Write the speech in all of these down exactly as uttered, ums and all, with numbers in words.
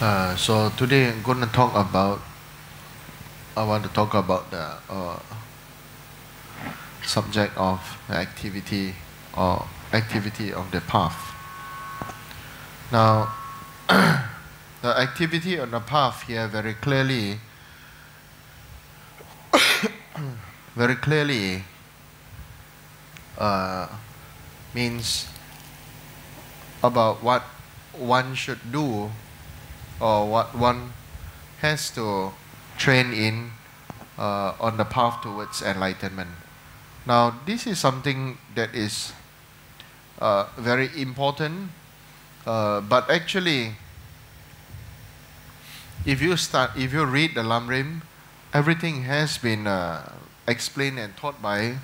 Uh, so today I'm going to talk about, I want to talk about the uh, subject of the activity or activity of the path. Now, the activity on the path here very clearly, very clearly uh, means about what one should do or what one has to train in uh, on the path towards enlightenment. Now, this is something that is uh, very important, uh, but actually, if you start, if you read the Lamrim, everything has been uh, explained and taught by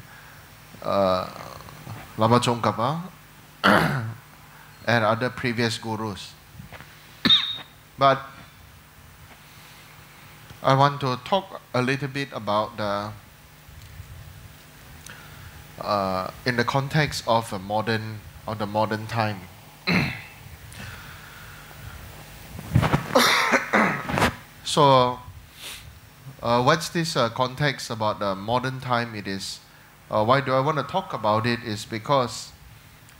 uh, Lama Tsongkapa and other previous gurus. But I want to talk a little bit about the, uh, in the context of a modern, of the modern time. So, uh, what's this uh, context about the modern time? It is, uh, why do I want to talk about it? Is because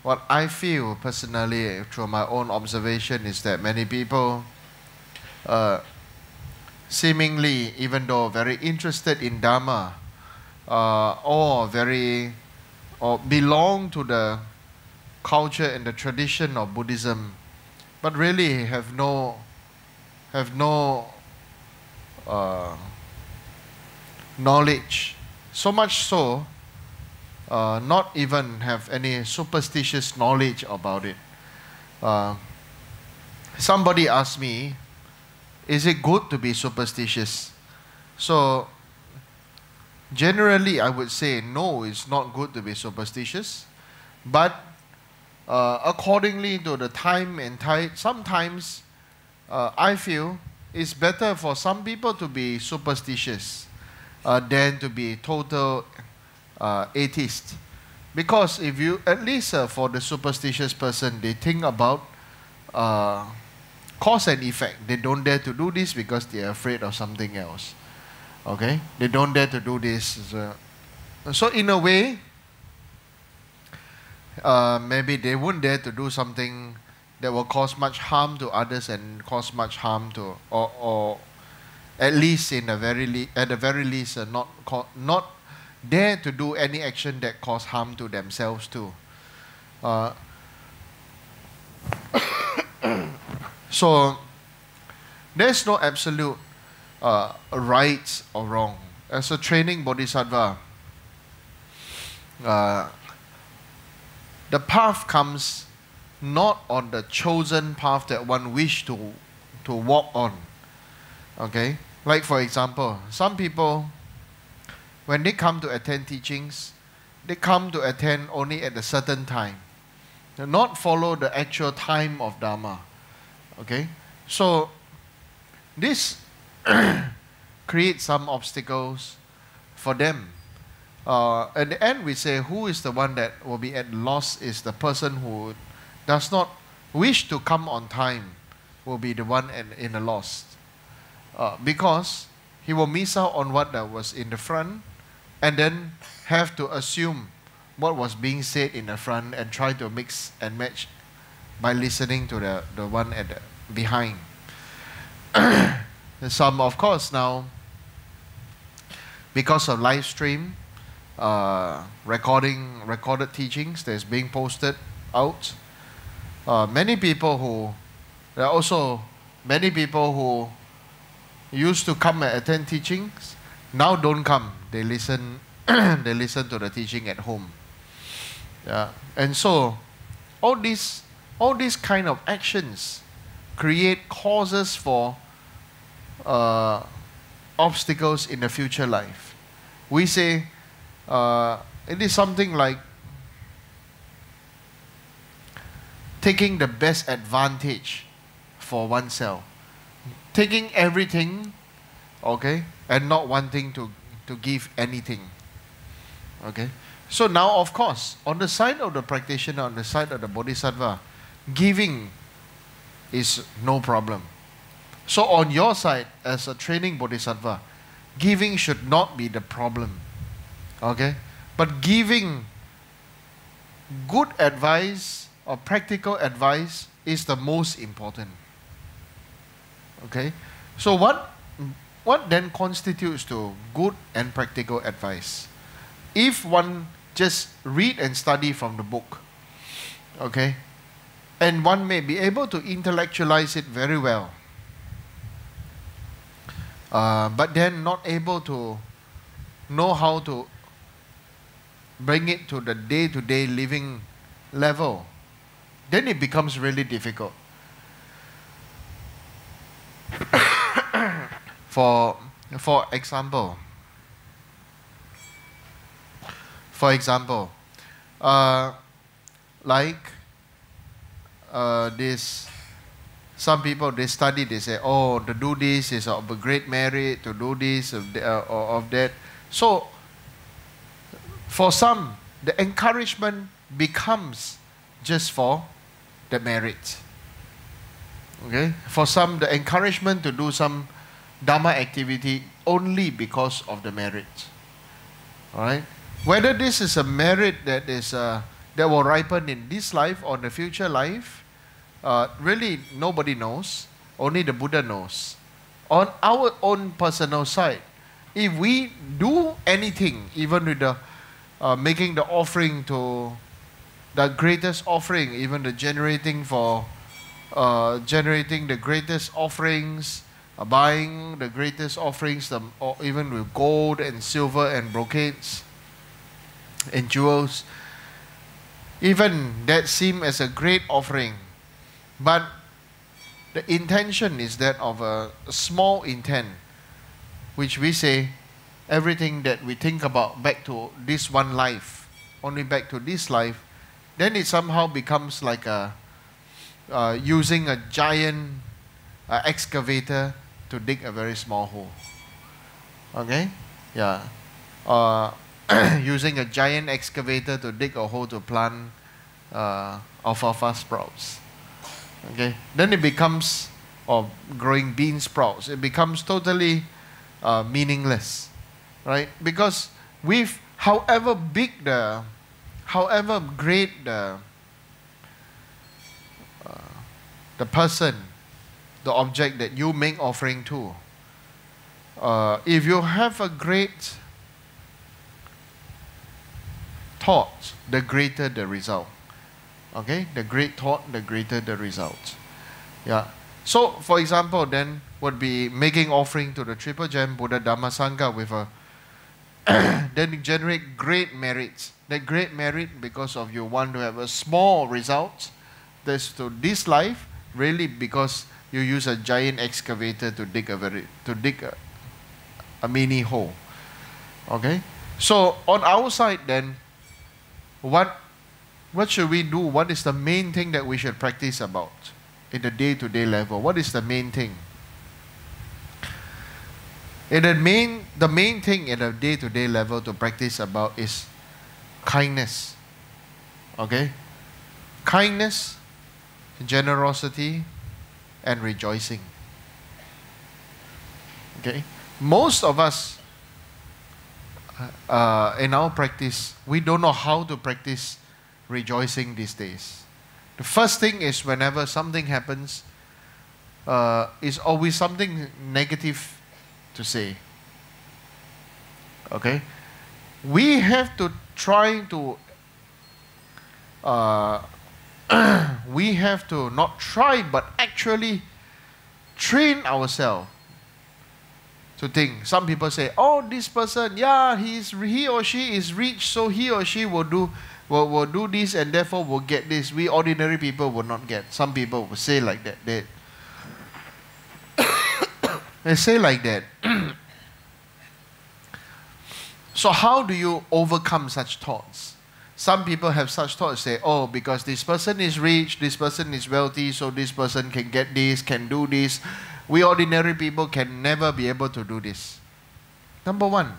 what I feel personally through my own observation is that many people, Uh, seemingly, even though very interested in Dharma, uh, or very, or belong to the culture and the tradition of Buddhism, but really have no, have no uh, knowledge. So much so, uh, not even have any superstitious knowledge about it. Uh, somebody asked me, is it good to be superstitious? So, generally, I would say no, it's not good to be superstitious. But uh, accordingly to the time and tide, sometimes uh, I feel it's better for some people to be superstitious uh, than to be total uh, atheist. Because if you, at least uh, for the superstitious person, they think about Uh, cause and effect. They don't dare to do this because they are afraid of something else. Okay? They don't dare to do this. So in a way, uh, maybe they wouldn't dare to do something that will cause much harm to others and cause much harm to, or, or at least in the very le at the very least, uh, not not dare to do any action that cause harm to themselves too. Uh, So, there's no absolute uh, right or wrong. As a training Bodhisattva, uh, the path comes not on the chosen path that one wish to, to walk on. Okay? Like for example, some people, when they come to attend teachings, they come to attend only at a certain time. They not follow the actual time of Dharma. Okay, so this creates some obstacles for them. Uh, at the end, we say who is the one that will be at loss is the person who does not wish to come on time will be the one at, in the loss. Uh, because he will miss out on what that was in the front and then have to assume what was being said in the front and try to mix and match by listening to the, the one at the behind. Some, of course, now, because of live stream, uh, recording, recorded teachings that's being posted out, uh, many people who, there are also many people who used to come and attend teachings, now don't come. They listen, they listen to the teaching at home. Yeah. And so, all these All these kind of actions create causes for uh, obstacles in the future life. We say uh, it is something like taking the best advantage for oneself. Taking everything, okay, and not wanting to, to give anything. Okay? So now, of course, on the side of the practitioner, on the side of the bodhisattva, giving is no problem. So on your side, as a training bodhisattva, giving should not be the problem. Okay? But giving good advice or practical advice is the most important. Okay? So what, what then constitutes to good and practical advice? If one just read and study from the book, okay? And one may be able to intellectualize it very well, uh, but then not able to know how to bring it to the day-to-day living level, then it becomes really difficult for for example for example uh, like uh, this some people, they study, they say, oh, to do this is of a great merit, to do this of, the, uh, or of that. So for some, the encouragement becomes just for the merit. Okay? For some, the encouragement to do some Dharma activity only because of the merit. Alright? Whether this is a merit that is uh, that will ripen in this life or the future life, uh, really nobody knows. Only the Buddha knows. On our own personal side, if we do anything, even with the Uh, making the offering to the greatest offering, even the generating for uh, generating the greatest offerings, uh, buying the greatest offerings, the, or even with gold and silver and brocades and jewels, even that seems as a great offering, but the intention is that of a, a small intent, which we say, everything that we think about back to this one life, only back to this life, then it somehow becomes like a, uh, using a giant uh, excavator to dig a very small hole. Okay? Yeah. Uh, using a giant excavator to dig a hole to plant uh, alfalfa sprouts. Okay? Then it becomes, or growing bean sprouts, it becomes totally uh, meaningless. Right? Because with however big the, however great the, uh, the person, the object that you make offering to, uh, if you have a great thought, the greater the result. Okay? The great thought, the greater the result. Yeah. So, for example, then would be making offering to the Triple Gem Buddha Dhamma Sangha with a then generate great merits. That great merit, because of you want to have a small result, this to this life, really because you use a giant excavator to dig a very to dig a, a mini hole. Okay, so on our side, then, what what should we do? What is the main thing that we should practice about in the day-to-day level? What is the main thing? And the main, the main thing at a day-to-day level to practice about is kindness. Okay? Kindness, generosity, and rejoicing. Okay? Most of us uh, in our practice, we don't know how to practice rejoicing these days. The first thing is whenever something happens, uh, it's always something negative to say. Okay? We have to try to uh, we have to not try but actually train ourselves to think. Some people say, oh, this person, yeah, he is, he or she is rich, so he or she will do will, will do this and therefore will get this. We ordinary people will not get. Some people will say like that. They, They say like that. So how do you overcome such thoughts? Some people have such thoughts, say, oh, because this person is rich, this person is wealthy, so this person can get this, can do this. We ordinary people can never be able to do this. Number one,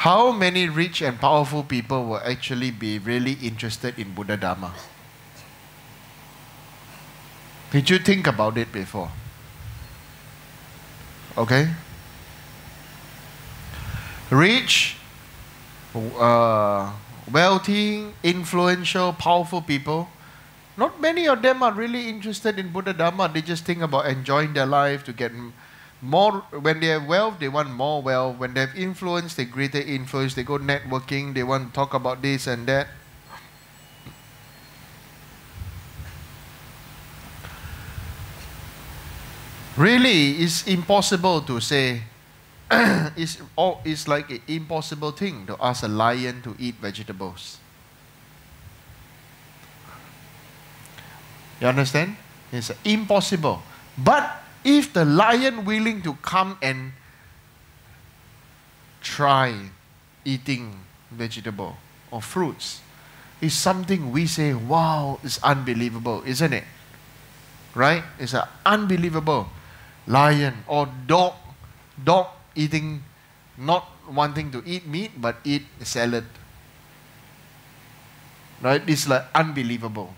how many rich and powerful people will actually be really interested in Buddha Dharma? Did you think about it before? Okay? Rich, uh, wealthy, influential, powerful people, not many of them are really interested in Buddha Dharma. They just think about enjoying their life to get more. When they have wealth, they want more wealth. When they have influence, they greater influence. They go networking. They want to talk about this and that. Really, it's impossible to say. it's, all, it's like an impossible thing to ask a lion to eat vegetables. You understand? It's impossible. But if the lion willing to come and try eating vegetable or fruits, it's something we say, wow, it's unbelievable, isn't it? Right? It's an unbelievable lion or dog, dog eating, not wanting to eat meat, but eat salad. Right? It's like unbelievable.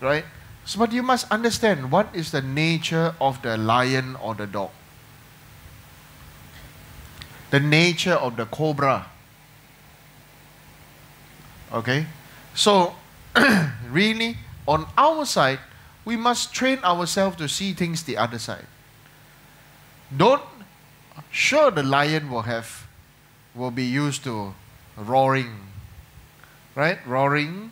Right? So, but you must understand what is the nature of the lion or the dog. The nature of the cobra. Okay? So, really, on our side, we must train ourselves to see things the other side. Don't, sure the lion will have, will be used to roaring. Right? Roaring.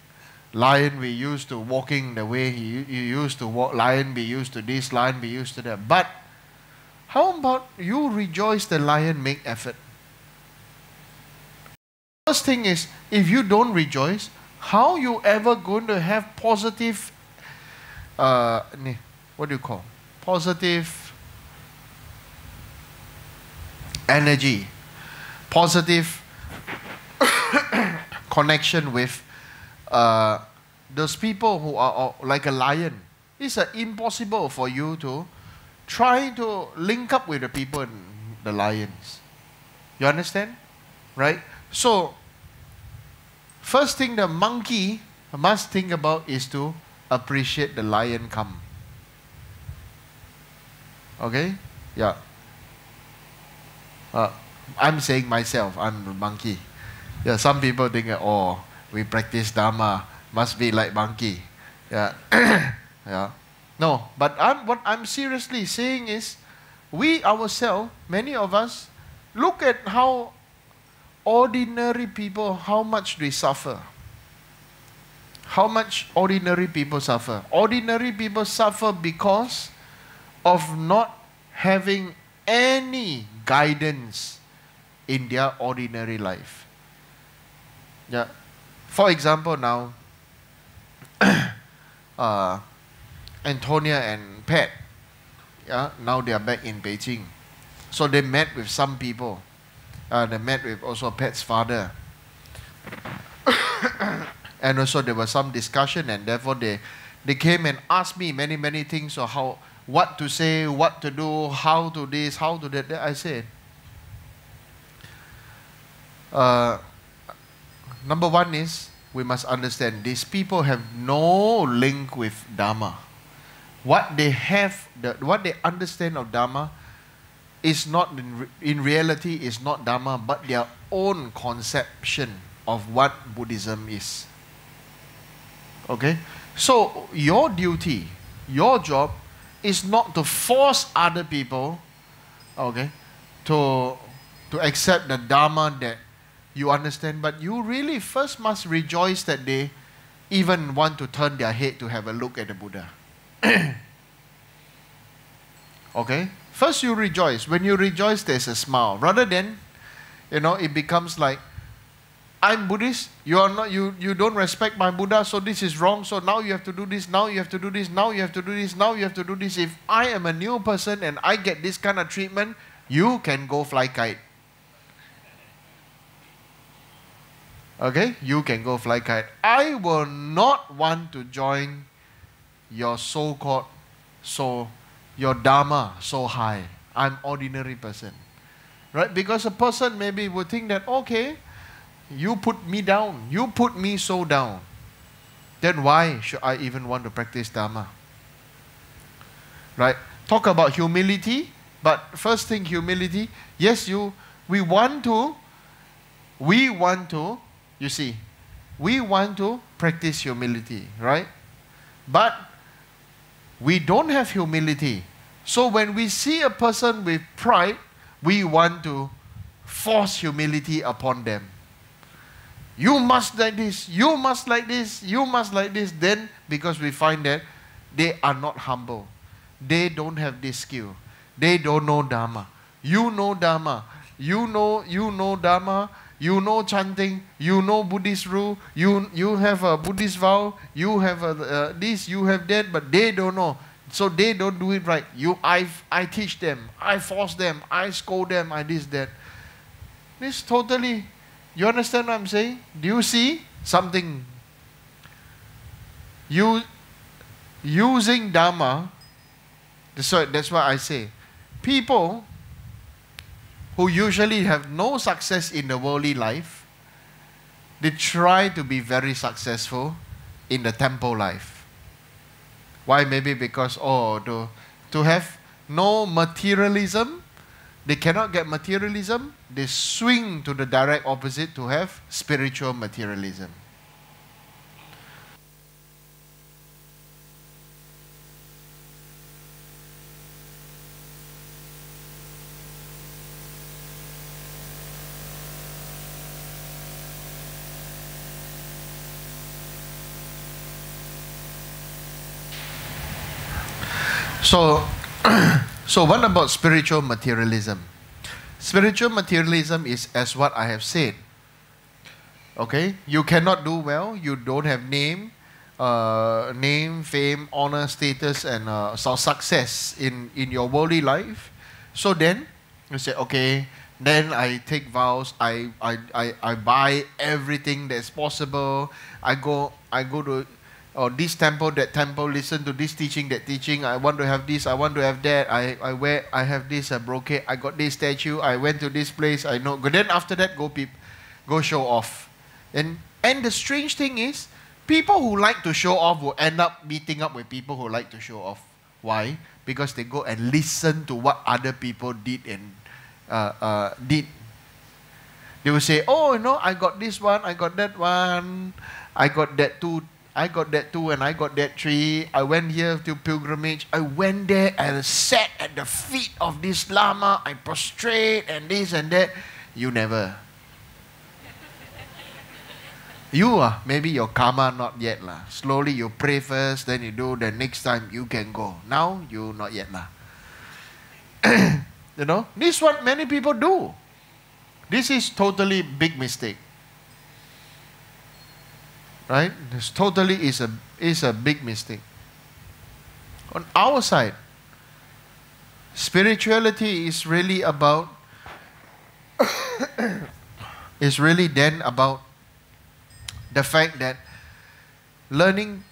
Lion be used to walking the way he, he used to walk. Lion be used to this. Lion be used to that. But how about you rejoice the lion make effort? First thing is, if you don't rejoice, how you ever going to have positive, uh, what do you call? Positive energy. Positive connection with Uh, those people who are uh, like a lion. It's uh, impossible for you to try to link up with the people and the lions. You understand? Right? So, first thing the monkey must think about is to appreciate the lion come. Okay? Yeah. Uh, I'm saying myself, I'm the monkey. Yeah, some people think, oh, we practice Dharma, must be like monkey. Yeah. Yeah. No, but I'm, what I'm seriously saying is, we ourselves, many of us, look at how ordinary people, how much they suffer. How much ordinary people suffer. Ordinary people suffer because of not having any guidance in their ordinary life. Yeah. For example, now, uh, Antonia and Pat, yeah, now they are back in Beijing. So they met with some people. Uh, they met with also Pat's father. And also there was some discussion, and therefore they, they came and asked me many, many things on how, what to say, what to do, how to this, how to that. I said, Uh, number one is, we must understand these people have no link with Dharma. What they have, the, what they understand of Dharma is not, in, in reality, is not Dharma, but their own conception of what Buddhism is. Okay? So, your duty, your job is not to force other people, okay, to, to accept the Dharma that you understand, but you really first must rejoice that they even want to turn their head to have a look at the Buddha. Okay? First you rejoice. When you rejoice, there's a smile. Rather than, you know, it becomes like, I'm Buddhist, you are not, you, you don't respect my Buddha, so this is wrong, so now you have to do this, now you have to do this, now you have to do this, now you have to do this. If I am a new person and I get this kind of treatment, you can go fly kite. Okay, you can go fly kite. I will not want to join your so-called, so, your Dharma so high. I'm ordinary person. Right? Because a person maybe would think that, okay, you put me down, you put me so down, then why should I even want to practice Dharma? Right? Talk about humility, but first thing, humility. Yes, you, we want to, we want to, you see, we want to practice humility, right? But we don't have humility. So when we see a person with pride, we want to force humility upon them. You must like this, you must like this, you must like this. Then, because we find that they are not humble. They don't have this skill. They don't know Dharma. You know Dharma. You know, you know Dharma. You know chanting. You know Buddhist rule. You, you have a Buddhist vow. You have a, uh, this, you have that, but they don't know. So they don't do it right. You, I, I teach them, I force them, I scold them, I this, that. This totally, you understand what I'm saying? Do you see something? You, using Dharma, so that's why I say, people who usually have no success in the worldly life, they try to be very successful in the temple life. Why? Maybe because, oh, to, to have no materialism, they cannot get materialism, they swing to the direct opposite to have spiritual materialism. So, so what about spiritual materialism? Spiritual materialism is as what I have said. Okay, you cannot do well. You don't have name, uh, name, fame, honor, status, and uh, success in in your worldly life. So then you say, okay, then I take vows. I I I, I buy everything that's possible. I go I go to. Or this temple, that temple, listen to this teaching, that teaching, I want to have this, I want to have that, I, I wear, I have this, a brocade, I got this statue, I went to this place, I know. Then after that, go peep, go show off. And, and the strange thing is, people who like to show off will end up meeting up with people who like to show off. Why? Because they go and listen to what other people did and uh, uh, did. They will say, oh, you know, I got this one, I got that one, I got that too, I got that too, and I got that tree. I went here to pilgrimage. I went there and sat at the feet of this Lama. I prostrate and this and that. You never. You are, maybe your karma not yet lah. Slowly you pray first, then you do, then next time you can go. Now, you not yet lah. You know, this is what many people do. This is totally big mistake. Right? This totally is a, is a big mistake. On our side, spirituality is really about, is really then about the fact that learning,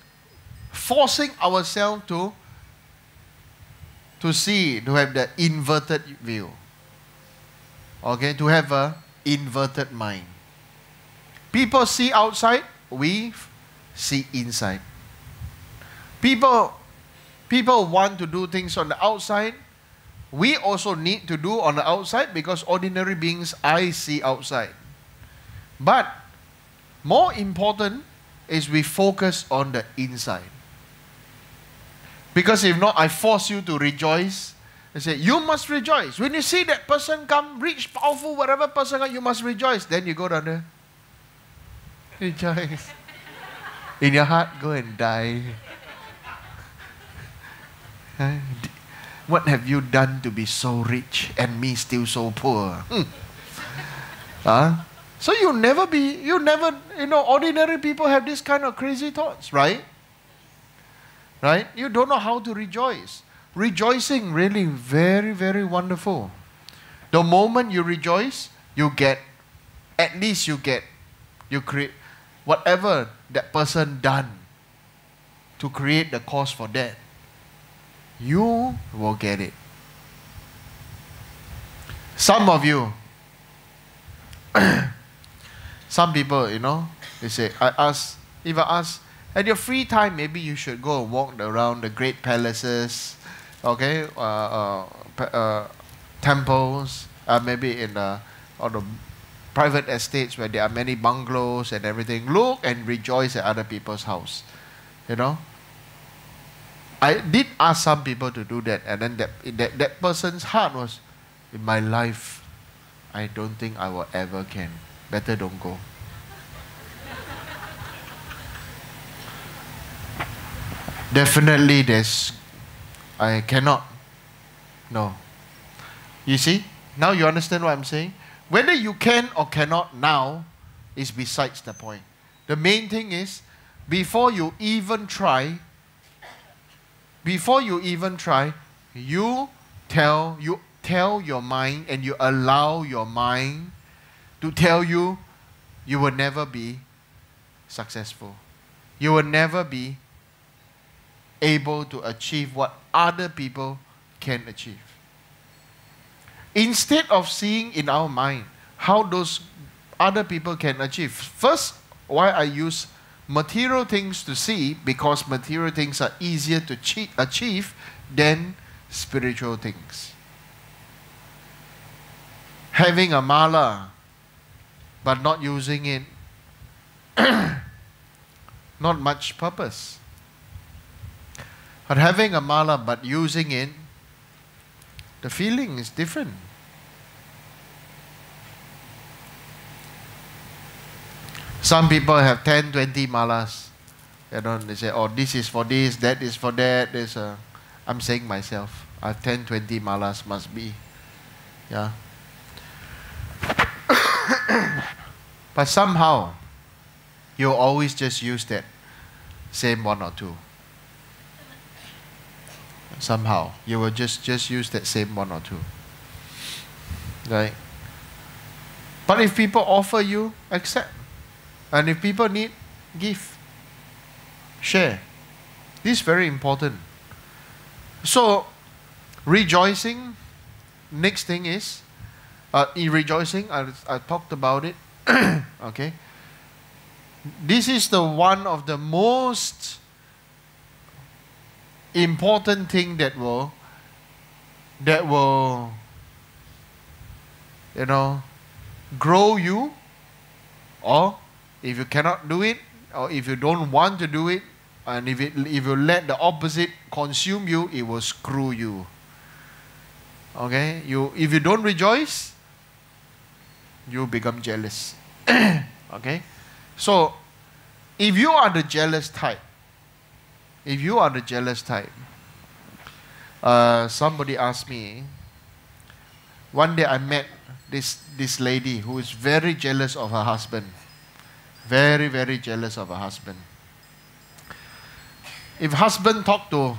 forcing ourselves to, to see, to have the inverted view. Okay? To have an inverted mind. People see outside, we see inside. People, people want to do things on the outside. We also need to do on the outside because ordinary beings, I see outside. But more important is we focus on the inside. Because if not, I force you to rejoice. I say, you must rejoice. When you see that person come, rich, powerful, whatever person come, you must rejoice. Then you go down there. Rejoice. In your heart, go and die. What have you done to be so rich and me still so poor? Hmm. Huh? So you never be, you never, you know, ordinary people have this kind of crazy thoughts, right? Right? You don't know how to rejoice. Rejoicing really very, very wonderful. The moment you rejoice, you get, at least you get, you create whatever that person done to create the cause for that, you will get it. Some of you, some people, you know, they say, I ask, if I ask, at your free time, maybe you should go and walk around the great palaces, okay, uh, uh, uh, temples, uh, maybe in uh, all the private estates where there are many bungalows and everything. Look and rejoice at other people's house, you know. I did ask some people to do that, and then that, that, that person's heart was, in my life, I don't think I will ever can. Better don't go. Definitely there's, I cannot, no. You see, now you understand what I'm saying? Whether you can or cannot now is besides the point. The main thing is, before you even try, Before you even try, you tell, you tell your mind and you allow your mind to tell you, you will never be successful. You will never be able to achieve what other people can achieve. Instead of seeing in our mind how those other people can achieve. First, why I use material things to see, because material things are easier to achieve than spiritual things. Having a mala but not using it, not much purpose. But having a mala but using it, the feeling is different. Some people have ten, twenty malas. You know, they say, oh, this is for this, that is for that. There's a, I'm saying myself, I have ten, twenty malas must be. Yeah. But somehow, you always just use that same one or two. Somehow, you will just, just use that same one or two. Right? But if people offer you, accept. And if people need, give, share. This is very important. So, rejoicing, next thing is, uh, in rejoicing, I, I talked about it, okay. This is the one of the most important thing that will, that will, you know, grow you, or if you cannot do it, or if you don't want to do it, and if, it, if you let the opposite consume you, it will screw you. Okay? You, if you don't rejoice, you become jealous. Okay? So, if you are the jealous type, if you are the jealous type, uh, somebody asked me, one day I met this, this lady who is very jealous of her husband. Very, very jealous of her husband. If husband talk to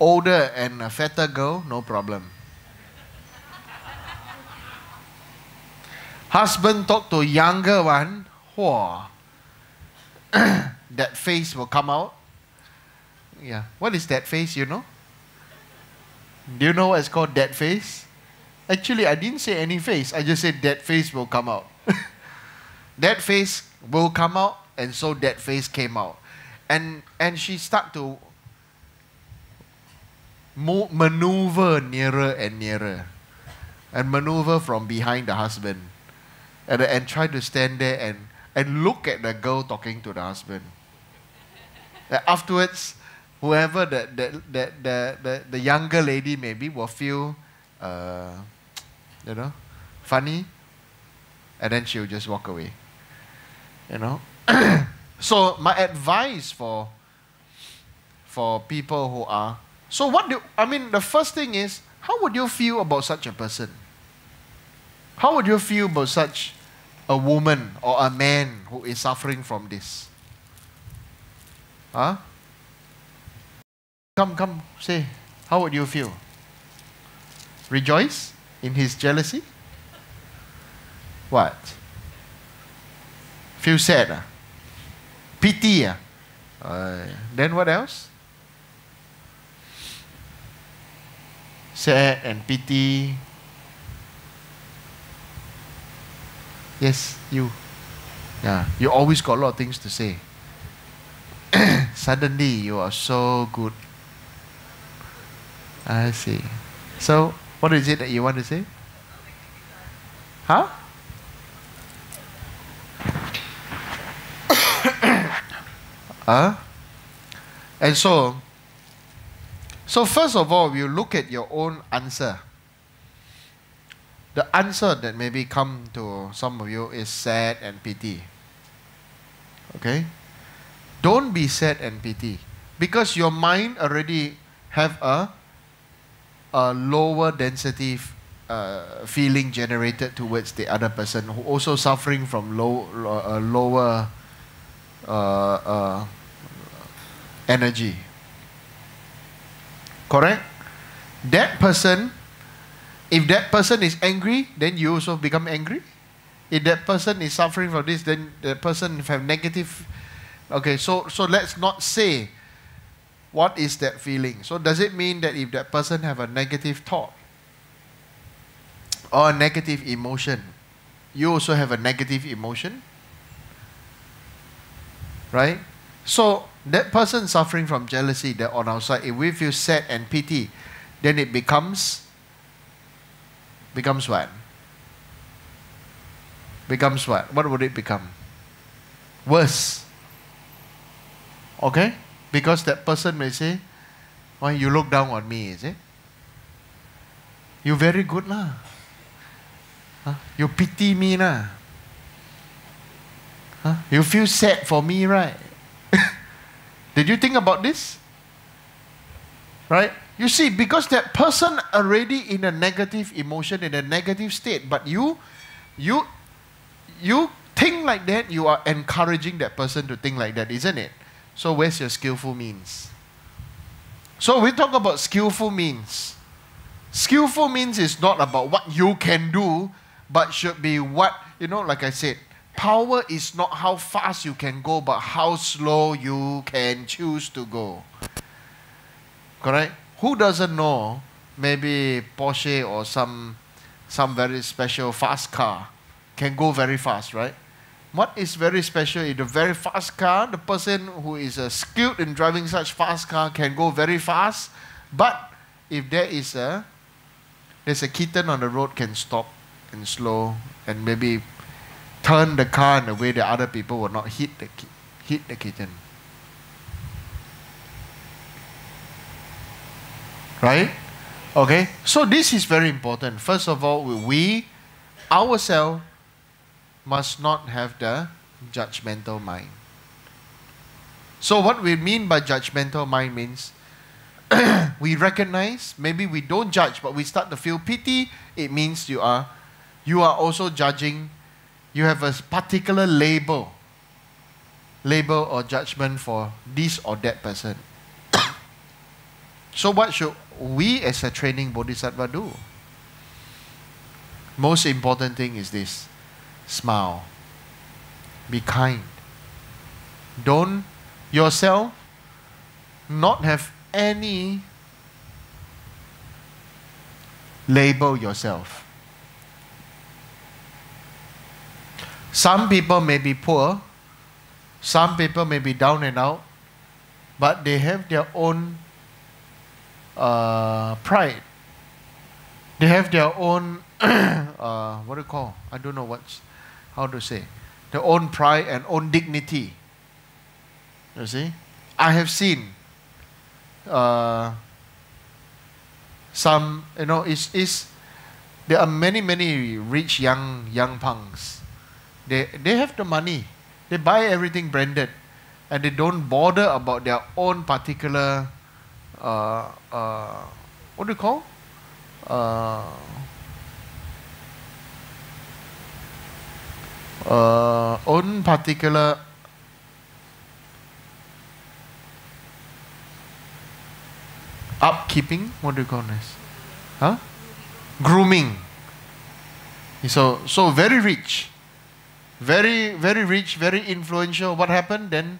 older and a fatter girl, no problem. Husband talk to younger one, whoa, that face will come out. Yeah, what is that face, you know? Do you know what it's called, that face? Actually, I didn't say any face. I just said that face will come out. That face will come out, and so that face came out. And and she started to move, maneuver nearer and nearer, and maneuver from behind the husband, and, and try to stand there and, and look at the girl talking to the husband. And afterwards, whoever the, the, the, the, the, the younger lady maybe will feel, uh, you know, funny, and then she will just walk away. You know, so my advice for for people who are so what do I mean? The first thing is, how would you feel about such a person? How would you feel about such a woman or a man who is suffering from this? Huh? Come, come, say, how would you feel? Rejoice in his jealousy? What? Feel sad? Ah? Pity? Ah? Uh, then what else? Sad and pity. Yes, you. Yeah, you always got a lot of things to say. Suddenly, you are so good. I see. So, what is it that you want to say? Huh? Huh? And so, so first of all, you look at your own answer. The answer that maybe come to some of you is sad and pity. Okay? Don't be sad and pity, because your mind already have a, a lower density uh, feeling generated towards the other person who also suffering from low, uh, lower uh, uh, energy. Correct? That person, if that person is angry, then you also become angry. If that person is suffering from this, then the person have negative. Okay, so, so let's not say what is that feeling. So does it mean that if that person have a negative thought or a negative emotion, you also have a negative emotion? Right? So that person suffering from jealousy that on our side, if we feel sad and pity, then it becomes... Becomes what? Becomes what? What would it become? Worse. Okay? Because that person may say, why you look down on me, is it? You very good lah. Huh? You pity me lah. Huh? You feel sad for me, right? Did you think about this? Right? You see, because that person already in a negative emotion, in a negative state, but you, you, you think like that, you are encouraging that person to think like that, isn't it? So where's your skillful means? So we talk about skillful means. Skillful means is not about what you can do, but should be what, you know, like I said, power is not how fast you can go, but how slow you can choose to go. Correct? Who doesn't know maybe Porsche or some, some very special fast car can go very fast, right? What is very special in a very fast car? The person who is uh, skilled in driving such fast car can go very fast, but if there is a, there's a kitten on the road, can stop and slow and maybe turn the car in a way that other people will not hit the, hit the kitten. Right? Okay? So this is very important. First of all, we ourselves must not have the judgmental mind. So what we mean by judgmental mind means we recognize, maybe we don't judge, but we start to feel pity. It means you are, you are also judging. You have a particular label, label or judgment for this or that person. So what should we as a training Bodhisattva do? Most important thing is this. Smile. Be kind. Don't yourself not have any label yourself. Some people may be poor. Some people may be down and out. But they have their own Uh, pride. They have their own uh, what do you call? I don't know what's how to say. Their own pride and own dignity. You see, I have seen uh, some. You know, is is there are many many rich young young punks. They they have the money. They buy everything branded, and they don't bother about their own particular. Uh, uh, what do you call? Uh, uh, own particular upkeeping. What do you call this? Huh? Grooming. So so very rich, very very rich, very influential. What happened then?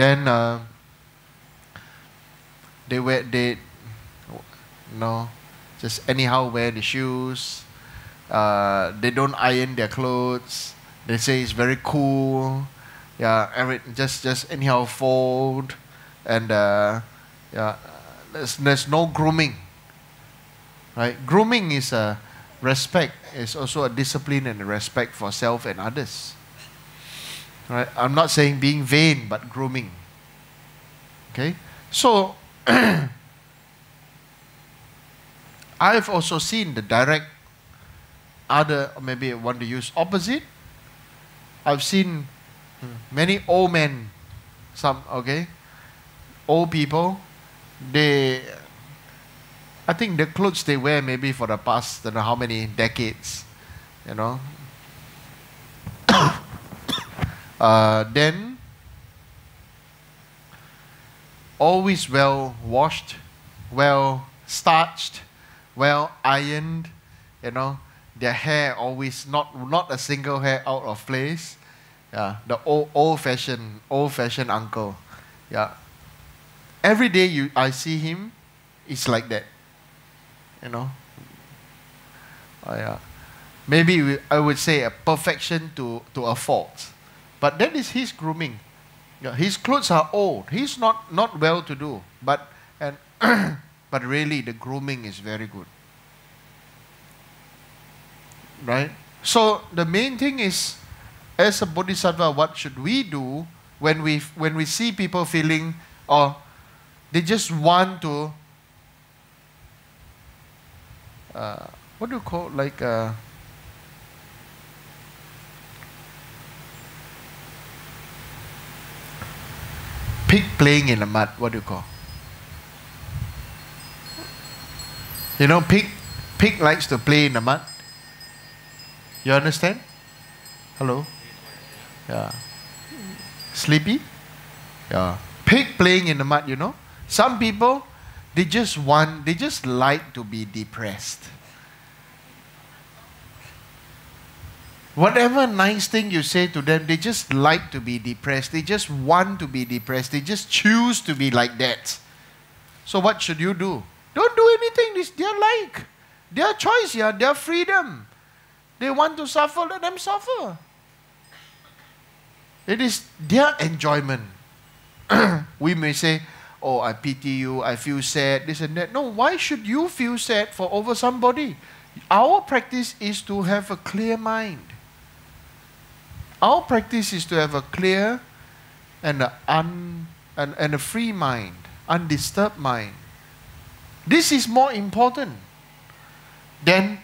Then uh, they wear, they, no, just anyhow wear the shoes, Uh, they don't iron their clothes. They say it's very cool. Yeah, every, just just anyhow fold, and uh, yeah, there's there's no grooming. Right, grooming is a respect. It's also a discipline and a respect for self and others. Right, I'm not saying being vain, but grooming. Okay, so I've also seen the direct other, maybe I want to use opposite. I've seen many old men, some, okay, old people, they, I think the clothes they wear maybe for the past, I don't know how many decades, you know. uh, then, always well washed, well starched, well ironed, you know. Their hair always not not a single hair out of place. Yeah, the old old fashioned old fashioned uncle. Yeah, every day you I see him, it's like that. You know. Oh, yeah, maybe we, I would say a perfection to to a fault, but that is his grooming. Yeah, his clothes are old. He's not not well to do, but and but really the grooming is very good. Right? So the main thing is, as a Bodhisattva, what should we do when we when we see people feeling, or they just want to, uh, what do you call, like, uh, pig playing in the mud, what do you call? You know, pig, pig likes to play in the mud. You understand? Hello? Yeah. Sleepy? Yeah. Pig playing in the mud, you know? Some people, they just want, they just like to be depressed. Whatever nice thing you say to them, they just like to be depressed. They just want to be depressed. They just choose to be like that. So what should you do? Don't do anything. It's their like. Their choice, yeah, their freedom. They want to suffer, let them suffer. It is their enjoyment. We may say, oh, I pity you, I feel sad, this and that. No, why should you feel sad for over somebody? Our practice is to have a clear mind. Our practice is to have a clear and a, un, and, and a free mind, undisturbed mind. This is more important than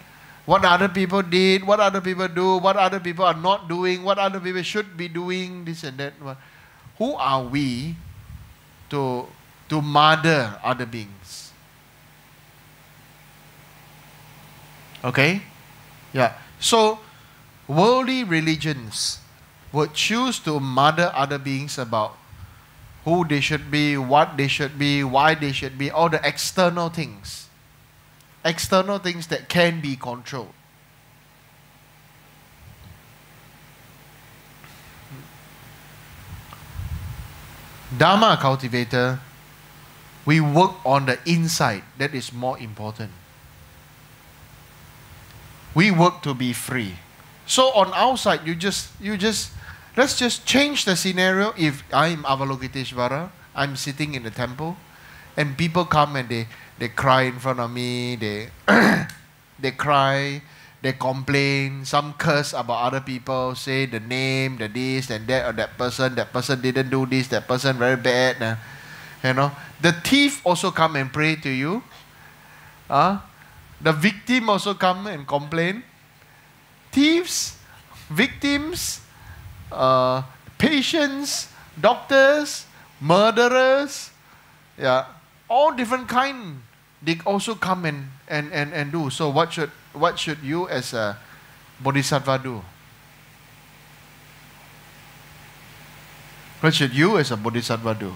what other people did, what other people do, what other people are not doing, what other people should be doing, this and that. Who are we to, to murder other beings? Okay? Yeah. So, worldly religions would choose to murder other beings about who they should be, what they should be, why they should be, all the external things. External things that can be controlled. Dharma cultivator, we work on the inside. That is more important. We work to be free. So on our side, you just, you just, let's just change the scenario. If I'm Avalokiteshvara, I'm sitting in the temple, and people come and they, they cry in front of me, they, they cry, they complain, some curse about other people, say the name, the this, and that, or that person, that person didn't do this, that person very bad. Uh, you know, the thief also come and pray to you. Uh, the victim also come and complain. Thieves, victims, uh, patients, doctors, murderers, yeah, all different kind, they also come and, and, and, and do. So what should, what should you as a Bodhisattva do? What should you as a Bodhisattva do?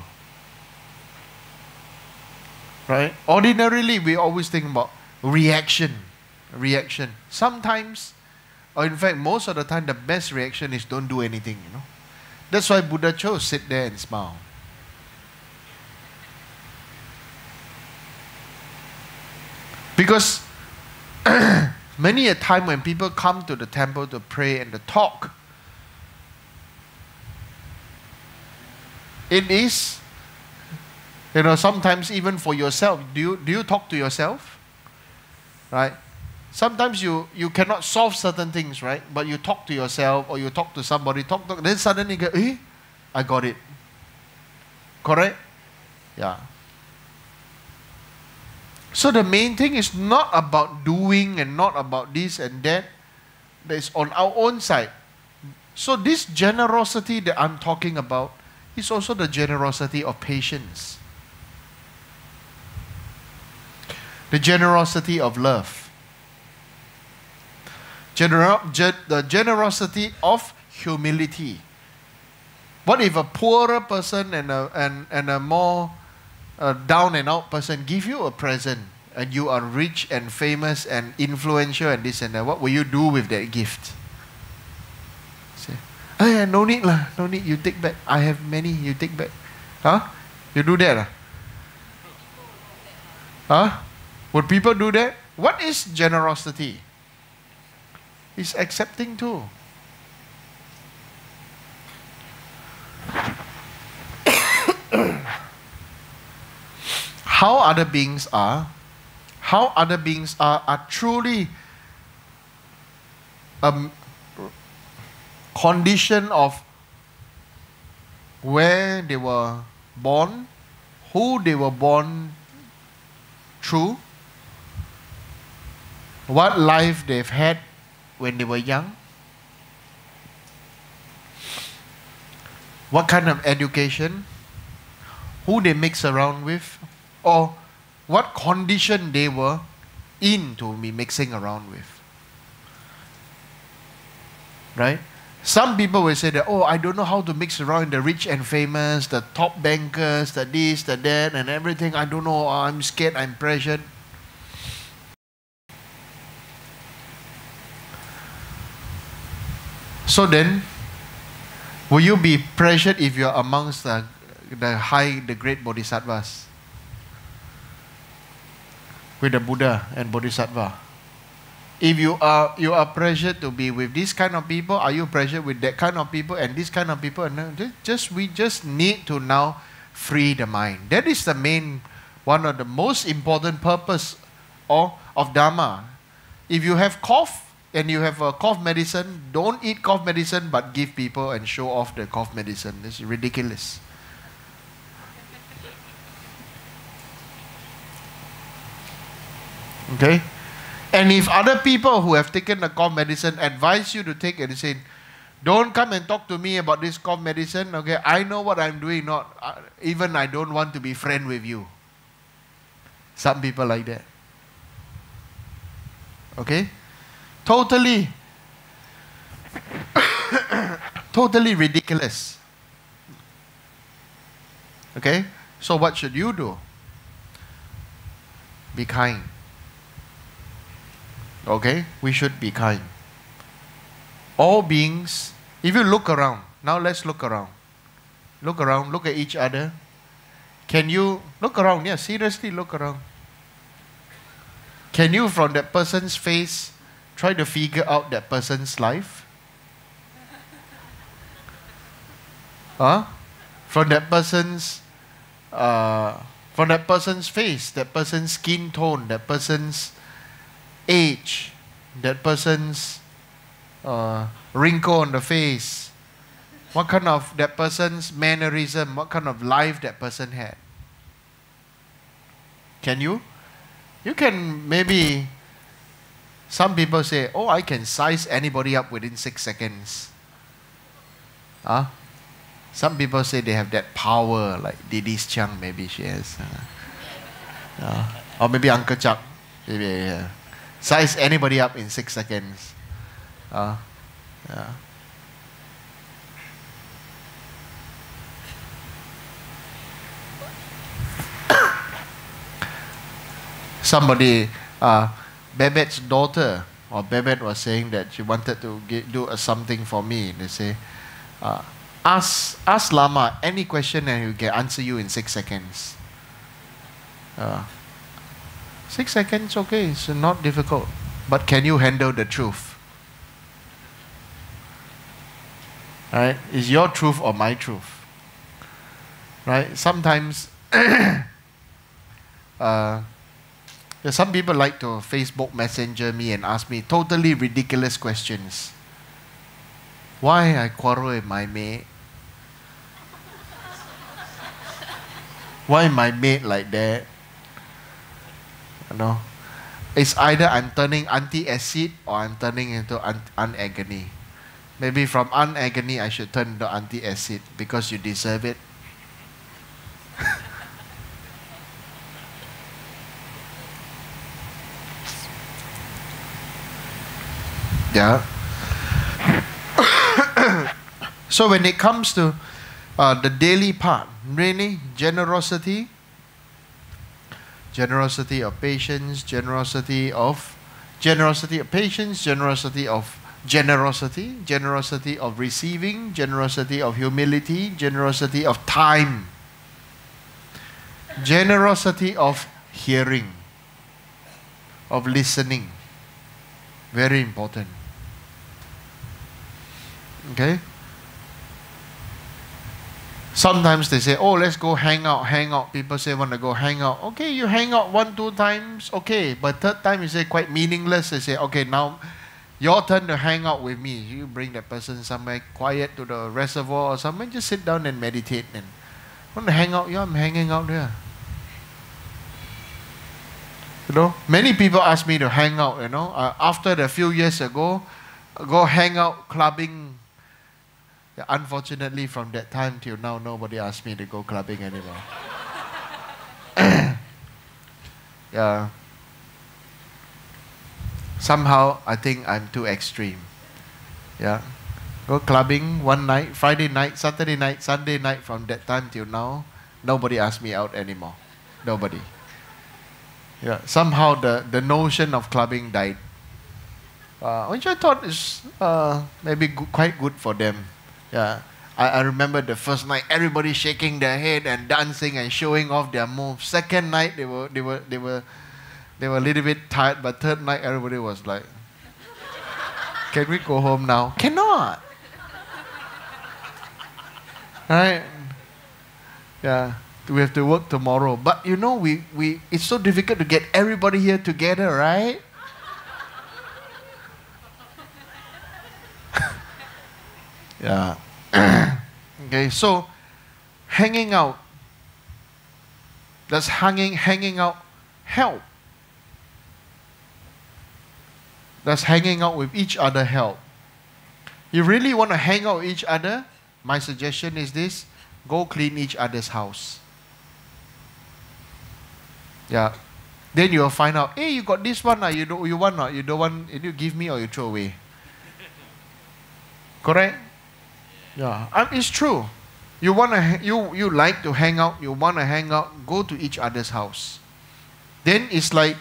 Right? Ordinarily, we always think about reaction. Reaction. Sometimes, or in fact, most of the time, the best reaction is don't do anything, you know. That's why Buddha chose sit there and smile. Because Many a time when people come to the temple to pray and to talk, it is, you know, sometimes even for yourself. Do you, do you talk to yourself? Right? Sometimes you, you cannot solve certain things, right? But you talk to yourself or you talk to somebody, talk, talk, then suddenly you go, eh, I got it. Correct? Yeah. So the main thing is not about doing and not about this and that. That is on our own side. So this generosity that I'm talking about, it's also the generosity of patience. The generosity of love. Gener- ge- the generosity of humility. What if a poorer person and a, and, and a more uh, down and out person give you a present and you are rich and famous and influential and this and that? What will you do with that gift? Hey, no need lah, no need, you take back. I have many, you take back. Huh? You do that lah? Huh? Would people do that? What is generosity? It's accepting too. How other beings are, how other beings are, are truly um, condition of where they were born, who they were born through, what life they've had when they were young, what kind of education, who they mix around with, or what condition they were in to be mixing around with. Right? Some people will say that, oh, I don't know how to mix around the rich and famous, the top bankers, the this, the that, and everything. I don't know. I'm scared. I'm pressured. So then, will you be pressured if you're amongst the, the high, the great bodhisattvas? With the Buddha and Bodhisattva? If you are, you are pressured to be with this kind of people, are you pressured with that kind of people and this kind of people? And just we just need to now free the mind. That is the main, one of the most important purpose of, of Dharma. If you have cough and you have a cough medicine, don't eat cough medicine but give people and show off the cough medicine. It's ridiculous. Okay? And if other people who have taken the cough medicine advise you to take it and say, don't come and talk to me about this cough medicine, okay, I know what I'm doing, not, uh, even I don't want to be friend with you. Some people like that. Okay? Totally, totally ridiculous. Okay? So what should you do? Be kind. Okay, we should be kind. All beings, if you look around, now let's look around. Look around, look at each other. Can you, look around, yeah, seriously look around. Can you from that person's face try to figure out that person's life? Huh? From that person's, uh, from that person's face, that person's skin tone, that person's age, that person's uh, wrinkle on the face, what kind of that person's mannerism, what kind of life that person had. Can you? You can maybe, some people say, oh, I can size anybody up within six seconds. Huh? Some people say they have that power, like Didi's Chang, maybe she has. Uh, uh, or maybe Uncle Chuck. Maybe, yeah. Size anybody up in six seconds. Uh, yeah. Somebody, uh, Babette's daughter, or Babette was saying that she wanted to get, do a, something for me. They say, uh, ask, ask Lama any question and he'll get answer you in six seconds. Uh, Six seconds, okay, it's not difficult. But can you handle the truth? Right? Is your truth or my truth? Right? Sometimes uh, some people like to Facebook Messenger me and ask me totally ridiculous questions. Why I quarrel with my mate? Why my mate like that? You know? It's either I'm turning anti-acid or I'm turning into un-agony. Maybe from un-agony I should turn into anti-acid because you deserve it. Yeah. So when it comes to uh, the daily part, really generosity, generosity of patience, generosity of generosity of patience, generosity of generosity, generosity of receiving, generosity of humility, generosity of time, generosity of hearing, of listening. Very important. Okay? Sometimes they say, oh, let's go hang out, hang out. People say, want to go hang out. Okay, you hang out one, two times, okay. But third time, you say, quite meaningless. They say, okay, now your turn to hang out with me. You bring that person somewhere quiet to the reservoir or somewhere, just sit down and meditate. And want to hang out? Yeah, I'm hanging out there. You know, many people ask me to hang out, you know. Uh, after a few years ago, go hang out clubbing. Unfortunately, from that time till now, nobody asked me to go clubbing anymore. Yeah. Somehow, I think I'm too extreme. Yeah. Go clubbing one night, Friday night, Saturday night, Sunday night. From that time till now, nobody asked me out anymore. Nobody. Yeah. Somehow, the, the notion of clubbing died. Uh, which I thought is uh, maybe good, quite good for them. Yeah, I, I remember the first night, everybody shaking their head and dancing and showing off their moves. Second night, they were, they were, they were, they were a little bit tired. But third night, everybody was like, "Can we go home now?" Cannot. Right? Yeah, we have to work tomorrow. But you know, we, we it's so difficult to get everybody here together, right? Yeah. Okay, so hanging out. Does hanging hanging out help? Does hanging out with each other help? You really want to hang out with each other? My suggestion is this: go clean each other's house. Yeah. Then you'll find out, hey, you got this one, or you don't you want or you don't want, you give me or you throw away. Correct? Yeah, um, it's true. You wanna, you you like to hang out. You wanna hang out. Go to each other's house. Then it's like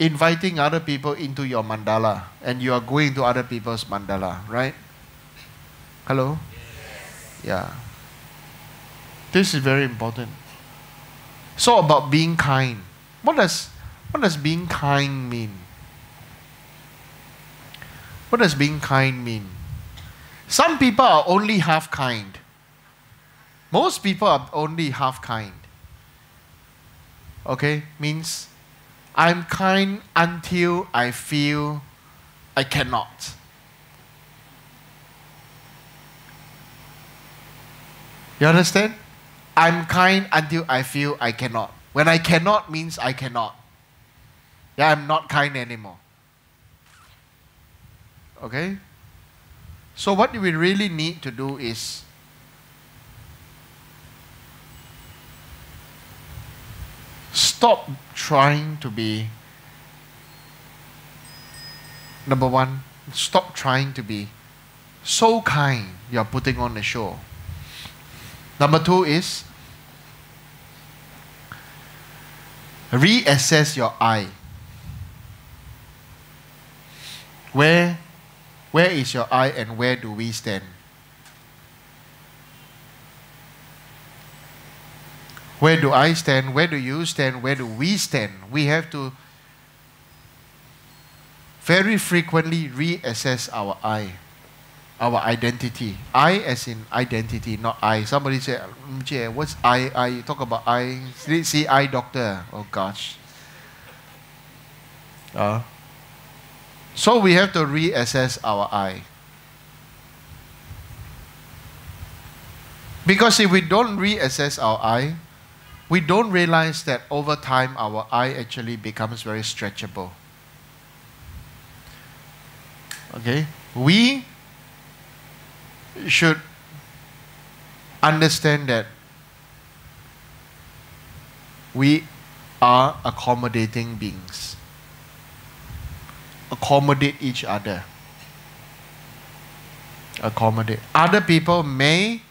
inviting other people into your mandala, and you are going to other people's mandala, right? Hello. Yes. Yeah. This is very important. So about being kind. What does what does being kind mean? What does being kind mean? Some people are only half kind. Most people are only half kind. Okay? Means, I'm kind until I feel I cannot. You understand? I'm kind until I feel I cannot. When I cannot means I cannot. Yeah, I'm not kind anymore. Okay? So what we really need to do is stop trying to be, number one, stop trying to be so kind you're putting on a show. Number two is reassess your I. Where Where is your I and where do we stand? Where do I stand? Where do you stand? Where do we stand? We have to very frequently reassess our I, our identity. I as in identity, not I. Somebody said, Jay, what's I? I you talk about I. See, I doctor. Oh gosh. Uh. So we have to reassess our I. Because if we don't reassess our I, we don't realize that over time our I actually becomes very stretchable. Okay? We should understand that we are accommodating beings. Accommodate each other. Accommodate. Other people may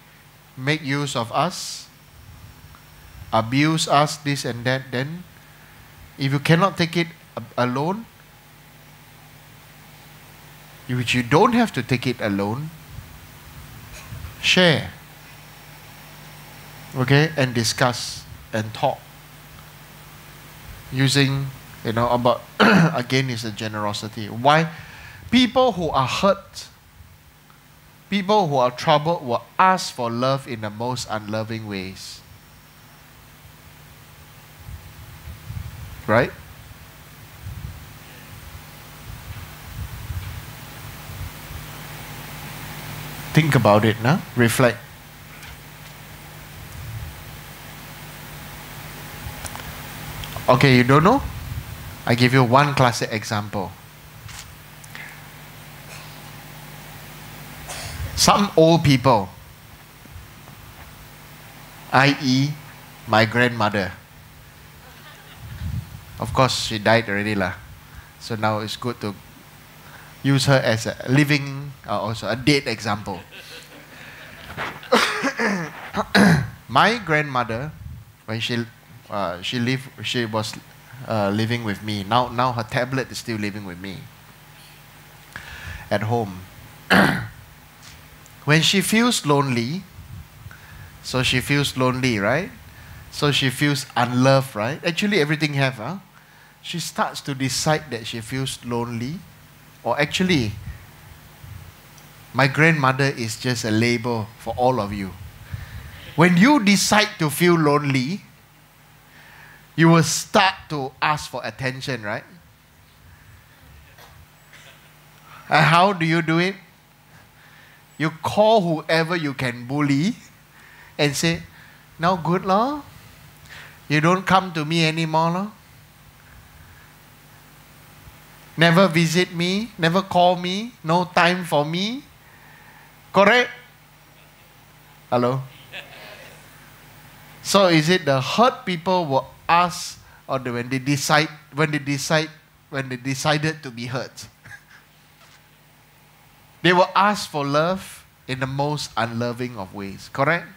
make use of us, abuse us, this and that. Then if you cannot take it alone, which you don't have to take it alone, share, okay, and discuss and talk using, you know, about again is the generosity. Why? People who are hurt, people who are troubled will ask for love in the most unloving ways. Right? Think about it now. Reflect. Okay, you don't know? I give you one classic example. Some old people, that is my grandmother. Of course, she died already lah. So now it's good to use her as a living, uh, also a dead example. My grandmother, when she uh, she lived, she was uh, living with me. Now, now her tablet is still living with me at home. When she feels lonely, so she feels lonely, right? So she feels unloved, right? Actually, everything have, huh? She starts to decide that she feels lonely. Or actually, my grandmother is just a label for all of you. When you decide to feel lonely, you will start to ask for attention, right? And how do you do it? You call whoever you can bully and say, now good lor, you don't come to me anymore lor. Never visit me, never call me, no time for me. Correct? Hello? So is it the hurt people will ask, or the, when they decide, when they decide, when they decided to be hurt? They will ask for love in the most unloving of ways. Correct?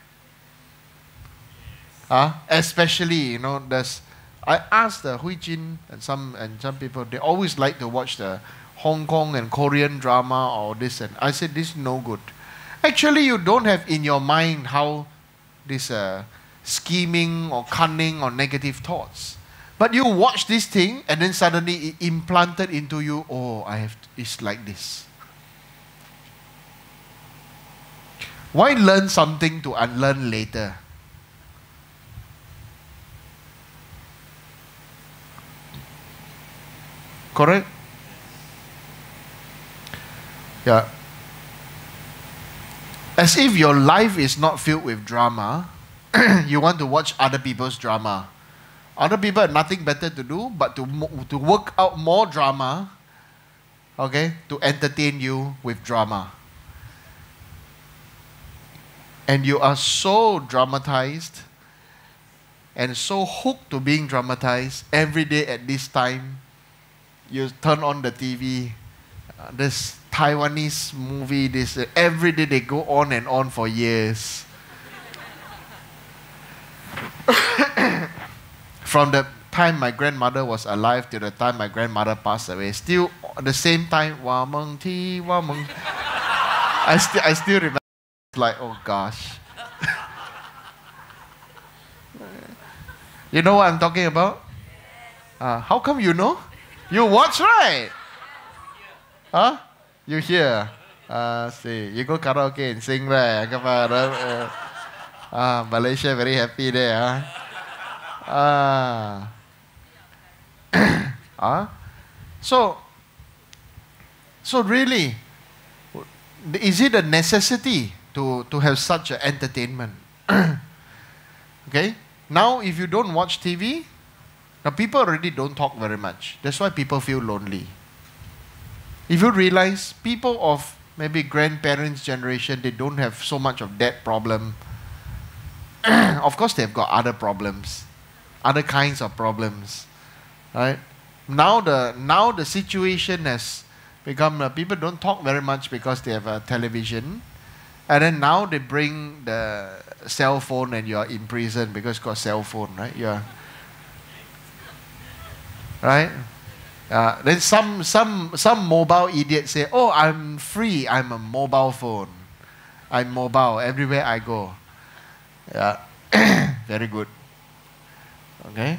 Huh? Especially, you know, there's, I asked the Hui Jin and some, and some people, they always like to watch the Hong Kong and Korean drama or this, and I said, this is no good. Actually, you don't have in your mind how this uh, scheming or cunning or negative thoughts. But you watch this thing and then suddenly it implanted into you, oh, I have to, it's like this. Why learn something to unlearn later? Correct? Yeah. As if your life is not filled with drama, you want to watch other people's drama. Other people have nothing better to do but to, to work out more drama, okay, to entertain you with drama. And you are so dramatized and so hooked to being dramatized. Every day at this time, you turn on the T V, uh, this Taiwanese movie, this, uh, every day they go on and on for years. From the time my grandmother was alive to the time my grandmother passed away, still at the same time, Wa Meng Ti, Wa Meng. I, st I still remember. Like, oh gosh. You know what I'm talking about? Uh, how come you know? You watch, right? Huh? You here? Uh, see, you go karaoke and sing there. Come on. Uh, uh, Malaysia very happy there. Huh? Ah. Uh. uh. So, so really, is it a necessity to to have such an entertainment? Okay. Now, if you don't watch T V, now people already don't talk very much. That's why people feel lonely. If you realize, people of maybe grandparents' generation, they don't have so much of that problem. Of course, they've got other problems, other kinds of problems, right? Now the now the situation has become uh, people don't talk very much because they have a television, and then now they bring the cell phone and you are in prison because it's got cell phone, right? Yeah. Right? Uh, then some some some mobile idiot say, "Oh, I'm free. I'm a mobile phone. I'm mobile everywhere I go." Yeah, very good. Okay.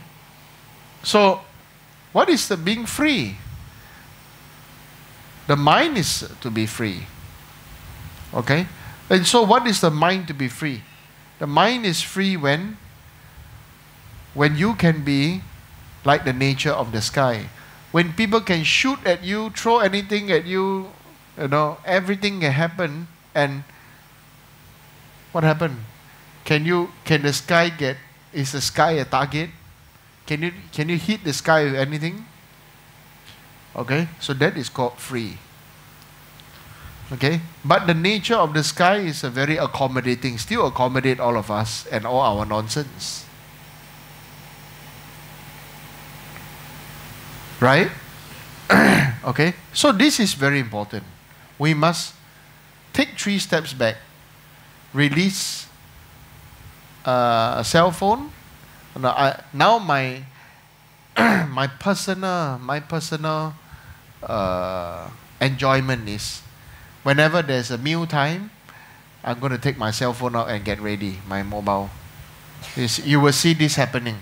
So, what is the being free? The mind is to be free. Okay. And so, what is the mind to be free? The mind is free when when you can be like the nature of the sky. When people can shoot at you, throw anything at you, you know, everything can happen. And what happened? Can you? Can the sky get? Is the sky a target? Can you? Can you hit the sky with anything? Okay, so that is called free. Okay, but the nature of the sky is a very accommodating. Still accommodate all of us and all our nonsense. Right? Okay? So this is very important. We must take three steps back. Release uh, a cell phone. Now, I, now my my personal my personal uh, enjoyment is whenever there's a meal time, I'm going to take my cell phone out and get ready, my mobile. It's, you will see this happening.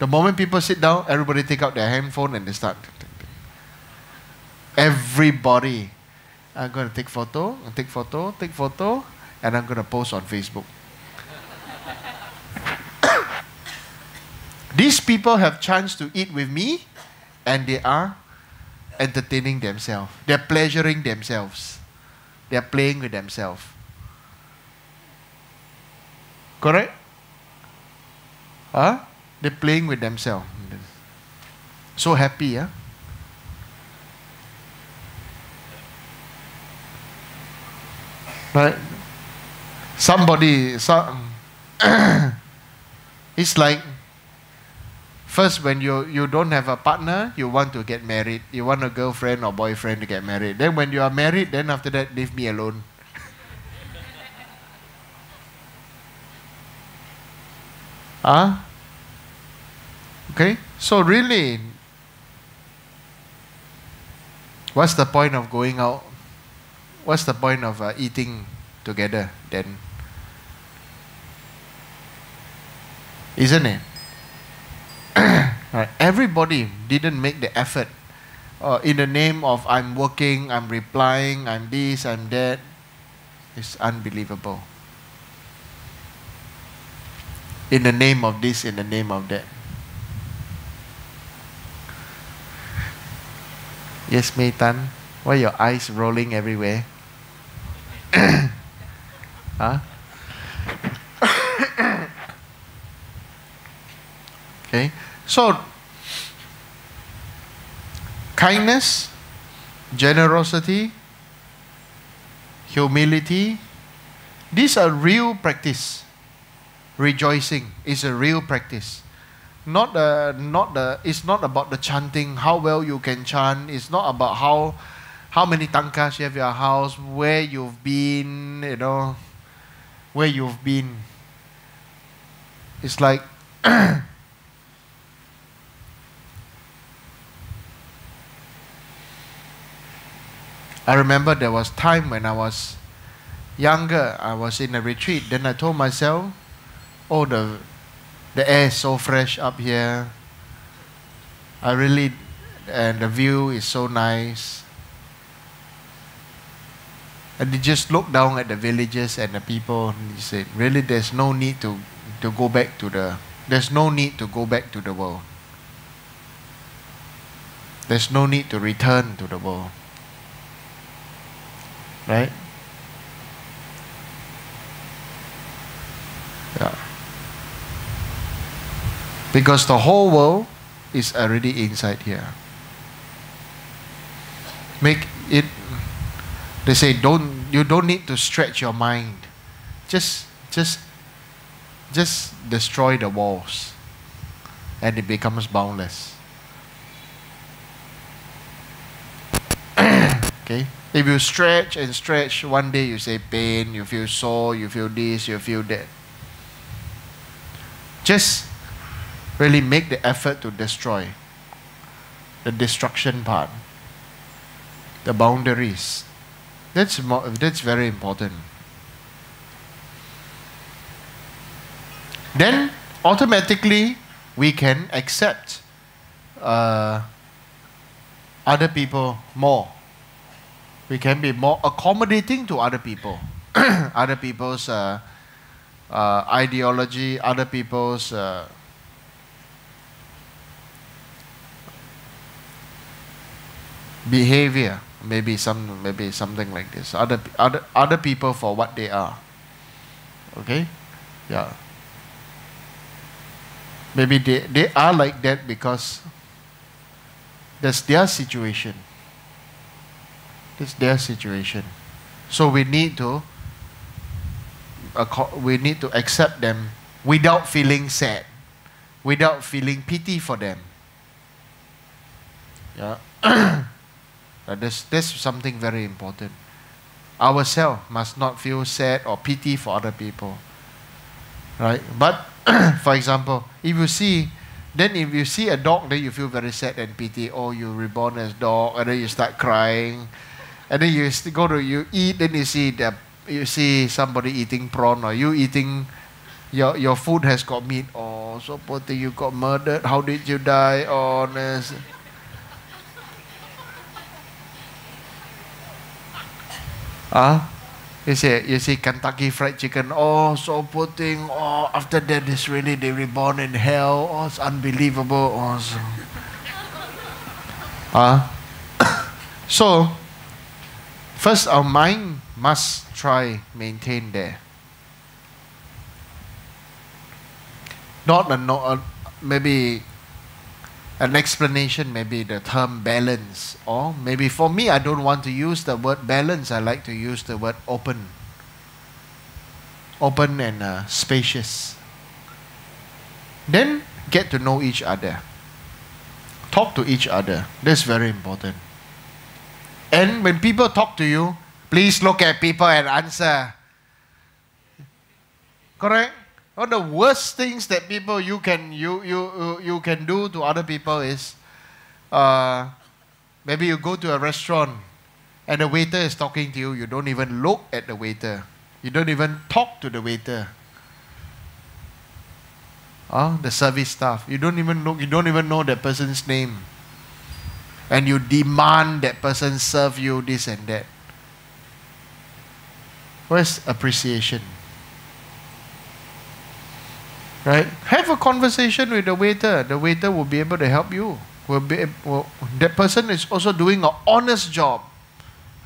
The moment people sit down, everybody take out their handphone and they start. Everybody. I'm going to take photo, take photo, take photo, and I'm going to post on Facebook. These people have chance to eat with me, and they are entertaining themselves. They're pleasuring themselves. They're playing with themselves. Correct? Huh? They're playing with themselves. So happy, yeah? Right? Somebody, some it's like, first when you, you don't have a partner, you want to get married. You want a girlfriend or boyfriend to get married. Then when you are married, then after that, leave me alone. Huh? Okay, so really, what's the point of going out? What's the point of uh, eating together then? Isn't it? Right. Everybody didn't make the effort uh, in the name of I'm working, I'm replying, I'm this, I'm that. It's unbelievable. In the name of this, in the name of that. Yes, Meitan. Why are your eyes rolling everywhere? Huh? Okay. So, kindness, generosity, humility, these are real practice. Rejoicing is a real practice. Not the, not the, it's not about the chanting, how well you can chant. It's not about how, how many tangkas you have in your house, where you've been, you know, where you've been. It's like, I remember there was time when I was younger, I was in a retreat. Then I told myself, oh, the The air is so fresh up here. I really, and the view is so nice. And they just looked down at the villages and the people, and they said, really, there's no need to, to go back to the, there's no need to go back to the world. There's no need to return to the world. Right? Yeah. Because the whole world is already inside here. Make it, they say, don't, you don't need to stretch your mind. Just, just, just destroy the walls, and it becomes boundless. Okay? If you stretch and stretch, one day you say pain, you feel sore, you feel this, you feel that. Just really make the effort to destroy the destruction part, the boundaries. That's more, that's very important. Then automatically we can accept uh, other people more. We can be more accommodating to other people, other people's uh, uh, ideology, other people's uh, behavior. Maybe some, maybe something like this. Other, other, other people for what they are. Okay, yeah. Maybe they, they are like that because that's their situation. That's their situation. So we need to, we need to accept them without feeling sad, without feeling pity for them. Yeah. That's, that's something very important. Ourselves must not feel sad or pity for other people. Right? But, for example, if you see, then if you see a dog, then you feel very sad and pity. Oh, you reborn as dog, and then you start crying. And then you go to, you eat, then you see, the, you see somebody eating prawn, or you eating, your, your food has got meat. Oh, so poor thing, you got murdered. How did you die? Oh, honest. Uh, you see, you see Kentucky Fried Chicken, oh, so poor thing, oh, after that, it's really, they reborn in hell, oh, it's unbelievable, oh, so. Uh, so, first, our mind must try maintain there. Not a, not a, maybe, an explanation, maybe the term balance, or maybe for me, I don't want to use the word balance. I like to use the word open. Open and uh, spacious. Then get to know each other. Talk to each other. That's very important. And when people talk to you, please look at people and answer. Correct? One of the worst things that people you can you you you can do to other people is, uh, maybe you go to a restaurant and the waiter is talking to you. You don't even look at the waiter. You don't even talk to the waiter. Uh, the service staff. You don't even look. You don't even know that person's name. And you demand that person serve you this and that. Where's appreciation? Right? Have a conversation with the waiter. The waiter will be able to help you. Will be, will, that person is also doing an honest job.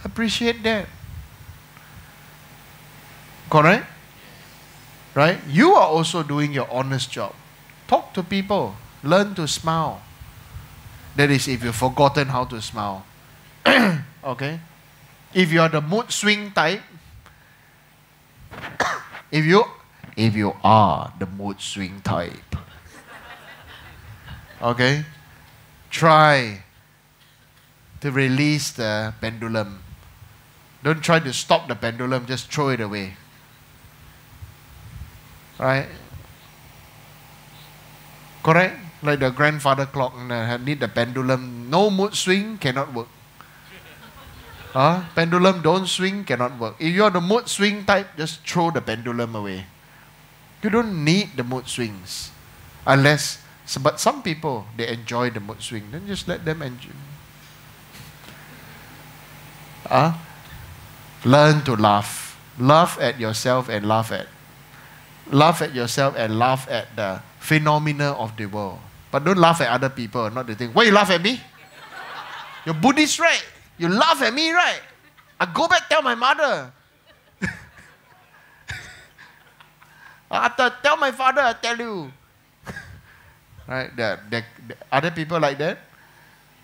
Appreciate that. Correct? Right? You are also doing your honest job. Talk to people. Learn to smile. That is if you've forgotten how to smile. Okay? If you are the mood swing type, if you... If you are the mood swing type, okay, try to release the pendulum. Don't try to stop the pendulum, just throw it away. Right? Correct? Like the grandfather clock, need the pendulum. No mood swing, cannot work. Huh? Pendulum don't swing, cannot work. If you're the mood swing type, just throw the pendulum away. You don't need the mood swings, unless, but some people, they enjoy the mood swing. Then just let them enjoy. Uh, Learn to laugh. Laugh at yourself and laugh at. Laugh at yourself and laugh at the phenomena of the world. But don't laugh at other people, not the thing. Why you laugh at me? You're Buddhist, right? You laugh at me, right? I go back, tell my mother. I tell my father, I tell you. Right? The, the, the other people like that?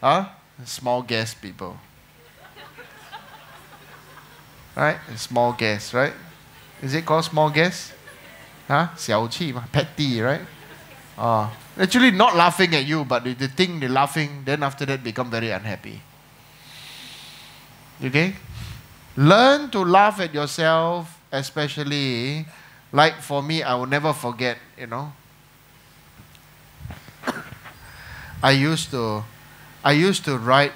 Huh? Small gas people. Right? Small gas, right? Is it called small gas? Huh? Xiao qi ma, petty, right? Uh, actually not laughing at you, but they, they think they're laughing, then after that become very unhappy. Okay? Learn to laugh at yourself, especially, like for me, I will never forget, you know. I used to, I used to ride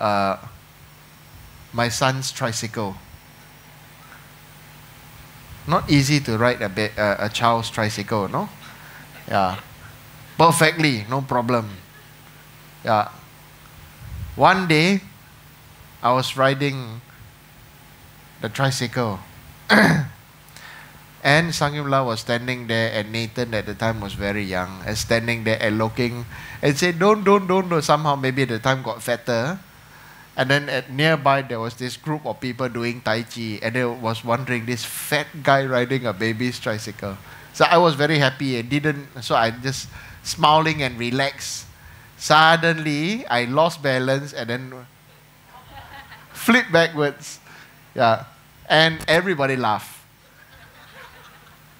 uh, my son's tricycle. Not easy to ride a, be, uh, a child's tricycle, no? Yeah. Perfectly, no problem. Yeah. One day, I was riding the tricycle. And Sangim La was standing there, and Nathan at the time was very young, and standing there and looking and said, don't, don't, don't, don't. Somehow maybe at the time got fatter. And then at nearby there was this group of people doing Tai Chi, and they was wondering, this fat guy riding a baby's tricycle. So I was very happy and didn't, so I just smiling and relaxed. Suddenly, I lost balance and then flipped backwards. Yeah. And everybody laughed.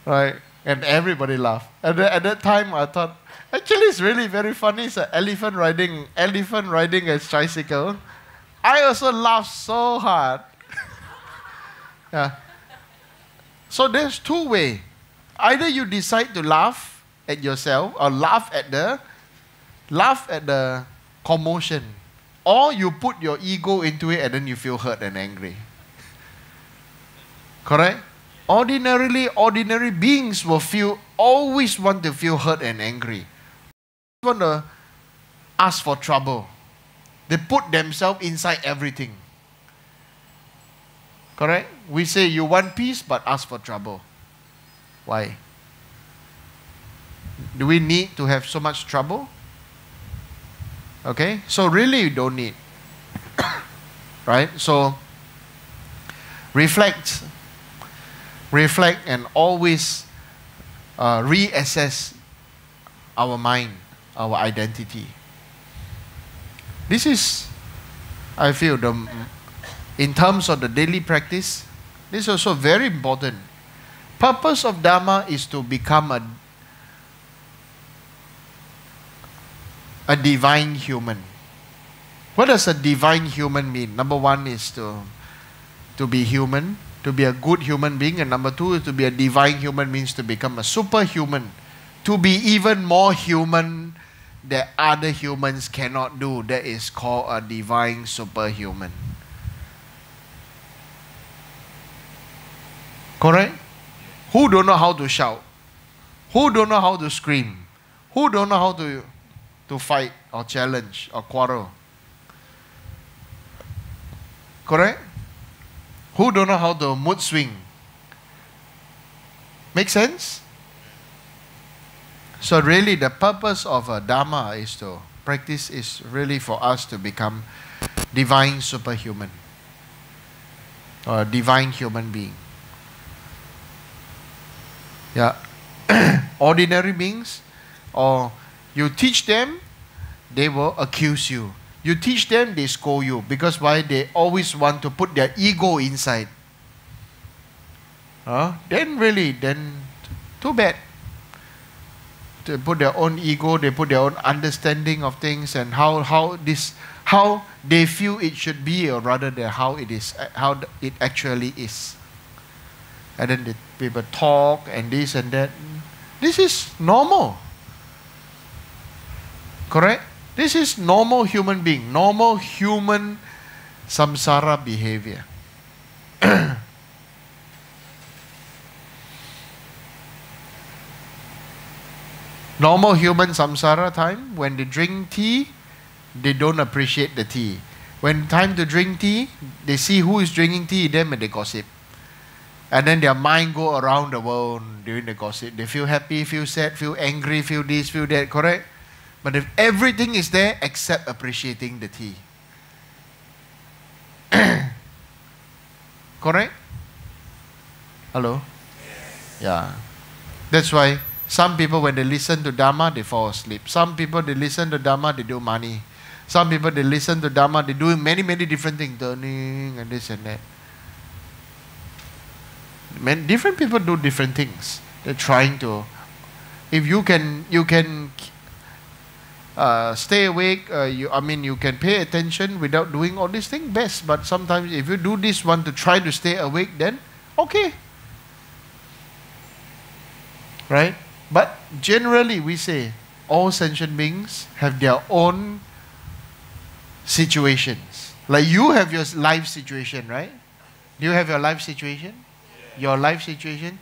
Right? And everybody laughed. At, the, at that time, I thought, actually, it's really very funny. It's an elephant riding, elephant riding a tricycle. I also laughed so hard. Yeah. So there's two ways. Either you decide to laugh at yourself or laugh at the, laugh at the commotion. Or you put your ego into it and then you feel hurt and angry. Correct? Ordinarily, ordinary beings will feel, always want to feel hurt and angry. They want to ask for trouble. They put themselves inside everything. Correct? We say you want peace but ask for trouble. Why? Do we need to have so much trouble? Okay? So really you don't need. Right? So, reflect. Reflect and always uh, reassess our mind, our identity. This is, I feel, the, in terms of the daily practice, this is also very important. Purpose of Dharma is to become a, a divine human. What does a divine human mean? Number one is to, to be human. To be a good human being, and number two is to be a divine human, means to become a superhuman, to be even more human that other humans cannot do. That is called a divine superhuman. Correct? Who don't know how to shout? Who don't know how to scream? Who don't know how to, to fight or challenge or quarrel? Correct? Who don't know how to mood swing? Make sense? So really the purpose of a Dharma is to practice is really for us to become divine superhuman or divine human being. Yeah. Ordinary beings, or you teach them, they will accuse you. You teach them, they scold you. Because why? They always want to put their ego inside. Huh? Then really, then too bad. They put their own ego, they put their own understanding of things and how, how, this, how they feel it should be, or rather than how it is, how it actually is. And then the people talk and this and that. This is normal. Correct? This is normal human being, normal human samsara behavior. Normal human samsara time, when they drink tea, they don't appreciate the tea. When time to drink tea, they see who is drinking tea, them, and they gossip. And then their mind go around the world during the gossip. They feel happy, feel sad, feel angry, feel this, feel that, correct? But if everything is there except appreciating the tea. Correct? Hello? Yeah. That's why some people, when they listen to Dharma, they fall asleep. Some people, they listen to Dharma, they do money. Some people, they listen to Dharma, they do many, many different things. Turning and this and that. Man, different people do different things. They're trying to. If you can, you can uh, stay awake. Uh, you, I mean, you can pay attention without doing all these things. Best, but sometimes if you do this one to try to stay awake, then okay, right? But generally, we say all sentient beings have their own situations. Like you have your life situation, right? Do you have your life situation? Your life situation,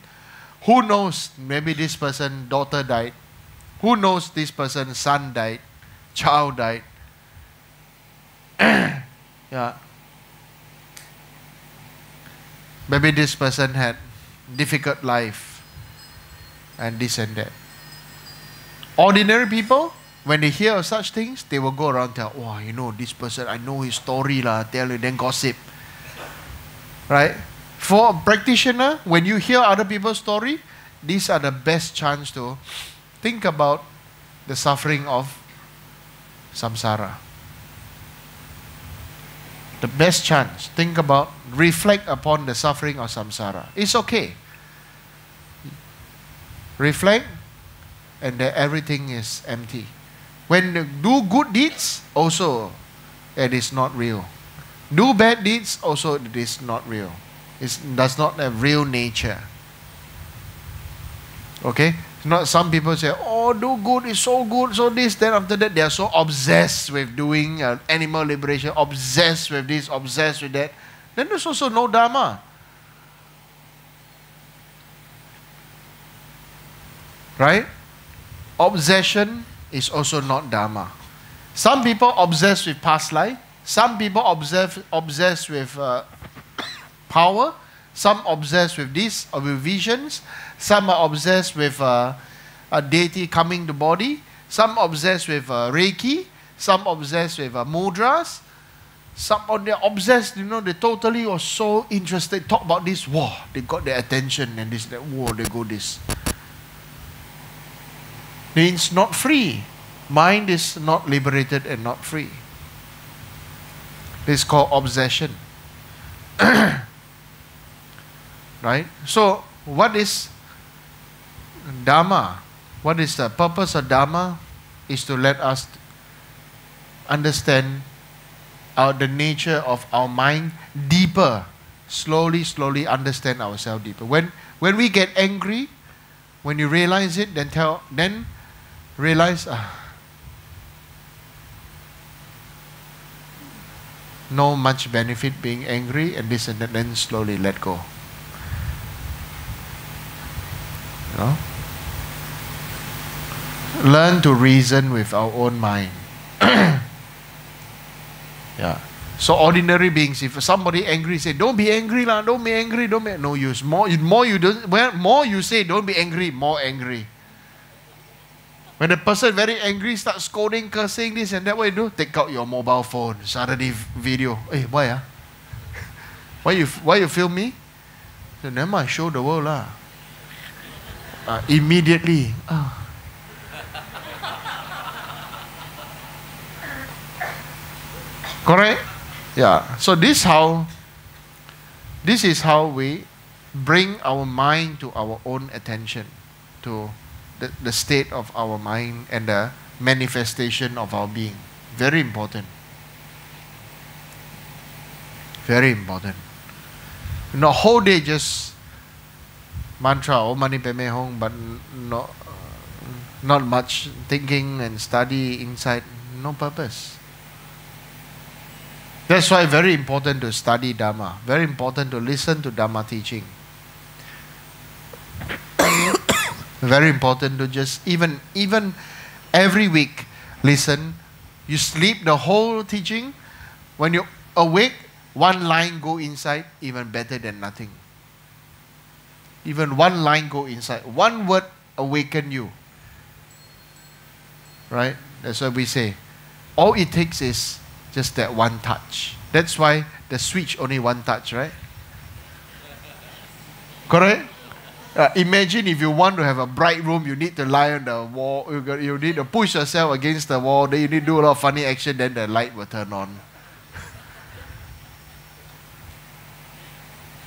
who knows, maybe this person's daughter died, who knows this person's son died, child died. Yeah. Maybe this person had difficult life and this and that. Ordinary people, when they hear of such things, they will go around and tell, oh, you know, this person, I know his story, lah, tell you, then gossip. Right? For a practitioner, when you hear other people's story, these are the best chance to think about the suffering of samsara. The best chance. Think about, reflect upon the suffering of samsara. It's okay. Reflect, and then everything is empty. When you do good deeds, also it is not real. Do bad deeds, also it is not real. It does not have real nature. Okay? It's not, some people say, oh, do good, it's so good, so this. Then after that, they are so obsessed with doing uh, animal liberation, obsessed with this, obsessed with that. Then there's also no Dharma. Right? Obsession is also not Dharma. Some people obsessed with past life. Some people obsessed, obsessed with... Uh, power, some obsessed with this or with visions, some are obsessed with uh, a deity coming to body, some obsessed with uh, Reiki, some obsessed with uh, mudras, some on they're obsessed, you know, they totally are so interested, talk about this, wow, they got their attention and this, that, wow, they go this. It's not free. Mind is not liberated and not free. It's called obsession. Right? So, what is Dharma? What is the purpose of Dharma? Is to let us understand our, the nature of our mind deeper. Slowly, slowly understand ourselves deeper. When, when we get angry, when you realize it, then tell, then realize, ah, no much benefit being angry and this and that, then slowly let go. No? Learn to reason with our own mind. Yeah. So ordinary beings, if somebody angry, say, don't be angry, lah, don't be angry, don't be no use. More you more you don't well, more you say don't be angry, more angry. When a person very angry, starts scolding, cursing, this and that, what you do? Take out your mobile phone, Saturday video. Hey, why ah? Why you why you film me? So never mind, show the world lah. Uh, immediately, oh. Correct? Yeah. So this how, this is how we bring our mind to our own attention, to the, the state of our mind and the manifestation of our being. Very important. Very important. You know, whole day just mantra, Om Mani Padme Hum, but no, not much thinking and study inside, no purpose. That's why very important to study Dharma, very important to listen to Dharma teaching. Very important to just even, even every week listen. You sleep the whole teaching. When you awake, one line go inside, even better than nothing. Even one line go inside. One word awaken you. Right? That's what we say. All it takes is just that one touch. That's why the switch only one touch, right? Correct? Uh, imagine if you want to have a bright room, you need to lie on the wall, you, got, you need to push yourself against the wall, then you need to do a lot of funny action, then the light will turn on.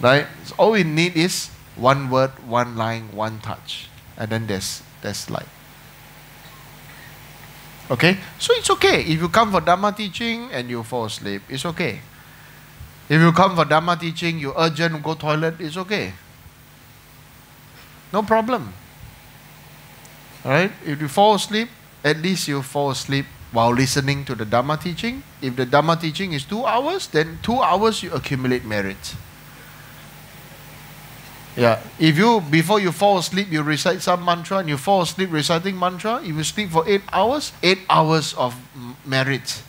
Right? So all we need is one word, one line, one touch. And then there's, there's light. Okay? So it's okay. If you come for Dhamma teaching and you fall asleep, it's okay. If you come for Dhamma teaching, you urgent go toilet, it's okay. No problem. Alright? If you fall asleep, at least you fall asleep while listening to the Dhamma teaching. If the Dhamma teaching is two hours, then two hours you accumulate merit. Yeah. If you, before you fall asleep, you recite some mantra and you fall asleep reciting mantra, if you sleep for eight hours, eight hours of merit.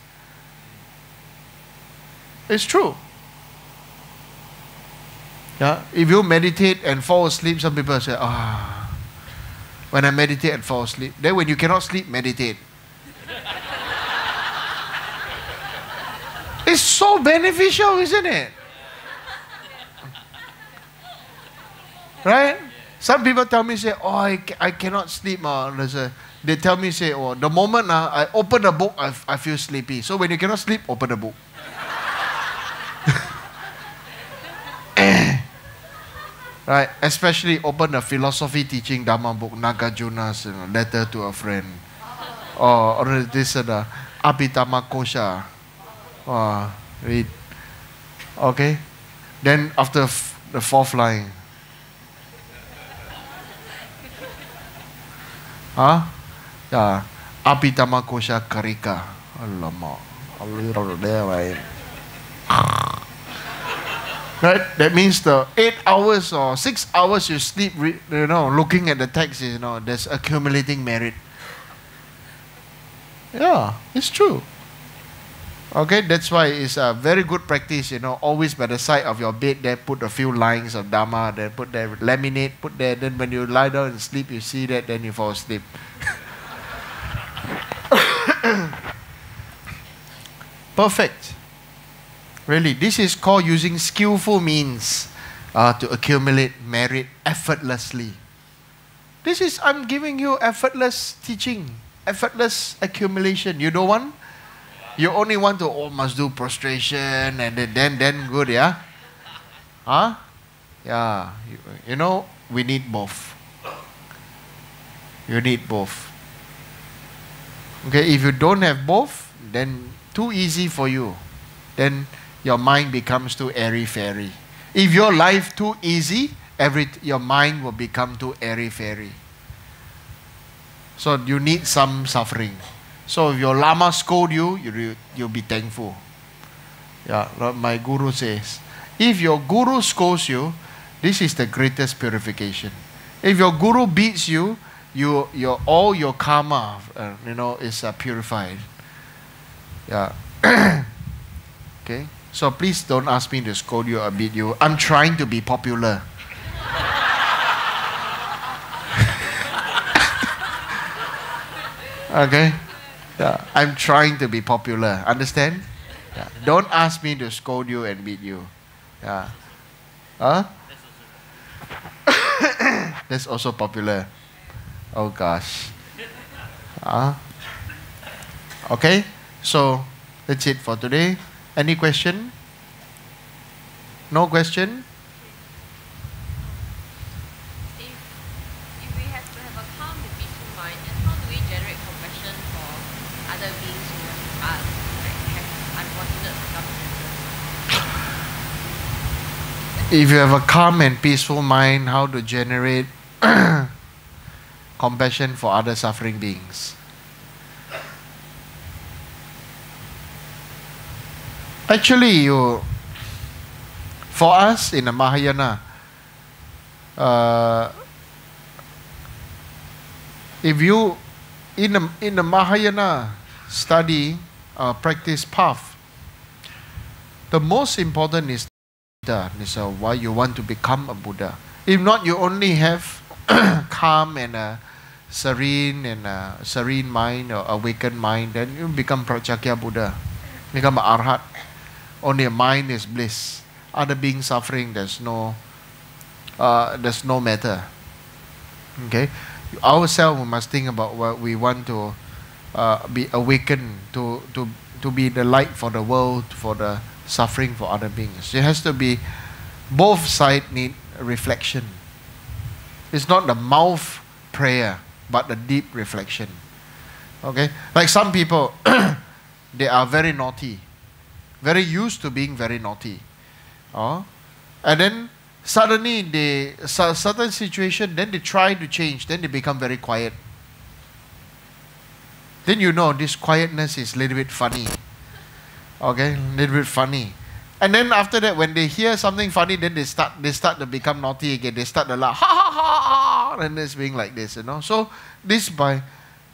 It's true. Yeah. If you meditate and fall asleep, some people say, ah, oh, when I meditate and fall asleep. Then when you cannot sleep, meditate. It's so beneficial, isn't it? Right? Some people tell me, say, oh, I, I cannot sleep. Uh. They tell me, say, oh, the moment uh, I open a book, I, I feel sleepy. So when you cannot sleep, open a book. Right, especially open a philosophy teaching Dhamma book, Nagarjuna's you know, letter to a friend, oh. or, or this uh, Abhidhamma Kosha, oh, read. Okay, then after f the fourth line, huh? Yeah, Abhidhamma Kosha Karika, Alamak, Allah. Right? That means the eight hours or six hours you sleep, you know, looking at the text, you know, there's accumulating merit. Yeah, it's true. Okay, that's why it's a very good practice, you know, always by the side of your bed there, put a few lines of Dharma, then put there, laminate, put there, then when you lie down and sleep, you see that, then you fall asleep. Perfect. Really, this is called using skillful means uh, to accumulate merit effortlessly. This is, I'm giving you effortless teaching, effortless accumulation. You don't want? You only want to, oh, must do prostration and then, then, then good, yeah? Huh? Yeah, you, you know, we need both. You need both. Okay, if you don't have both, then too easy for you. Then your mind becomes too airy-fairy. If your life too easy, every your mind will become too airy-fairy. So you need some suffering. So if your Lama scold you, you, you'll be thankful. Yeah, my Guru says, if your Guru scolds you, this is the greatest purification. If your Guru beats you, you your, all your karma uh, you know, is uh, purified. Yeah. Okay? So please don't ask me to scold you or beat you. I'm trying to be popular. Okay? Yeah. I'm trying to be popular. Understand? Yeah. Don't ask me to scold you and beat you. Yeah. Huh? That's also popular. Oh gosh. Huh? Okay? So that's it for today. Any question? No question? If, if we have to have a calm and peaceful mind, then how do we generate compassion for other beings who are, like, have unfortunate circumstances? If you have a calm and peaceful mind, how to generate compassion for other suffering beings? Actually, you, for us in the Mahayana, uh, if you, in the, in the Mahayana study, uh, practice path, The most important is Buddha, is uh, why you want to become a Buddha. If not, you only have calm and a serene and a serene mind or awakened mind, then you become Pratyakya Buddha, become an Arhat. Only a mind is bliss. Other beings suffering, there's no, uh, there's no matter. Okay, ourselves we must think about what we want to uh, be awakened to, to, to be the light for the world, for the suffering for other beings. It has to be both sides need reflection. It's not the mouth prayer, but the deep reflection. Okay, like some people, they are very naughty, very used to being very naughty. Oh, and then suddenly they su certain situation, then they try to change, then they become very quiet. Then you know this quietness is a little bit funny. Okay, a little bit funny. And then after that, when they hear something funny, then they start they start to become naughty again. They start to laugh, ha ha ha ha, and it's being like this, you know. So this by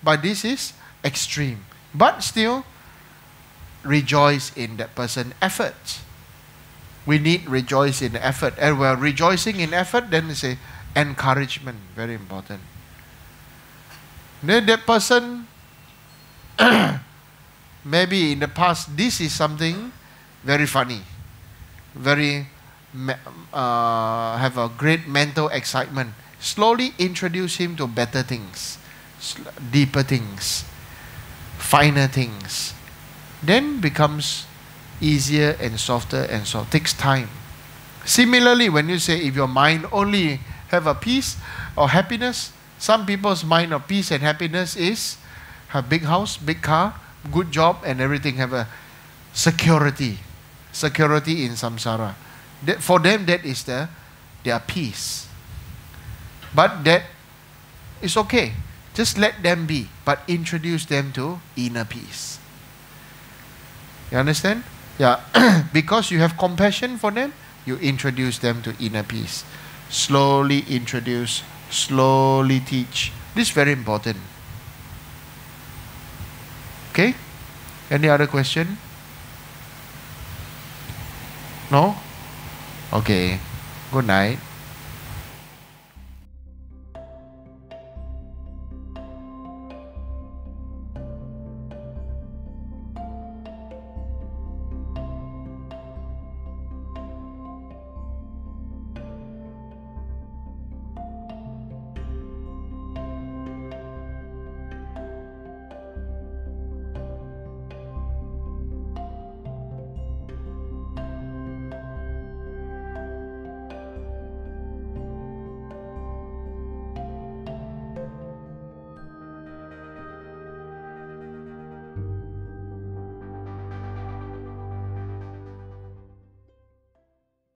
by this is extreme. But still rejoice in that person's efforts. We need rejoice in effort. And we're rejoicing in effort, then it's a encouragement, very important. Then that person, maybe in the past, this is something very funny, very, uh, have a great mental excitement. Slowly introduce him to better things, deeper things, finer things. Then becomes easier and softer, and so takes time. Similarly, when you say if your mind only have a peace or happiness, some people's mind of peace and happiness is have big house, big car, good job, and everything, have a security, security in samsara. That, for them, that is the their peace. But that is okay. Just let them be, but introduce them to inner peace. You understand? Yeah, because you have compassion for them, you introduce them to inner peace. Slowly introduce, slowly teach. This is very important. Okay? Any other question? No? Okay. Good night.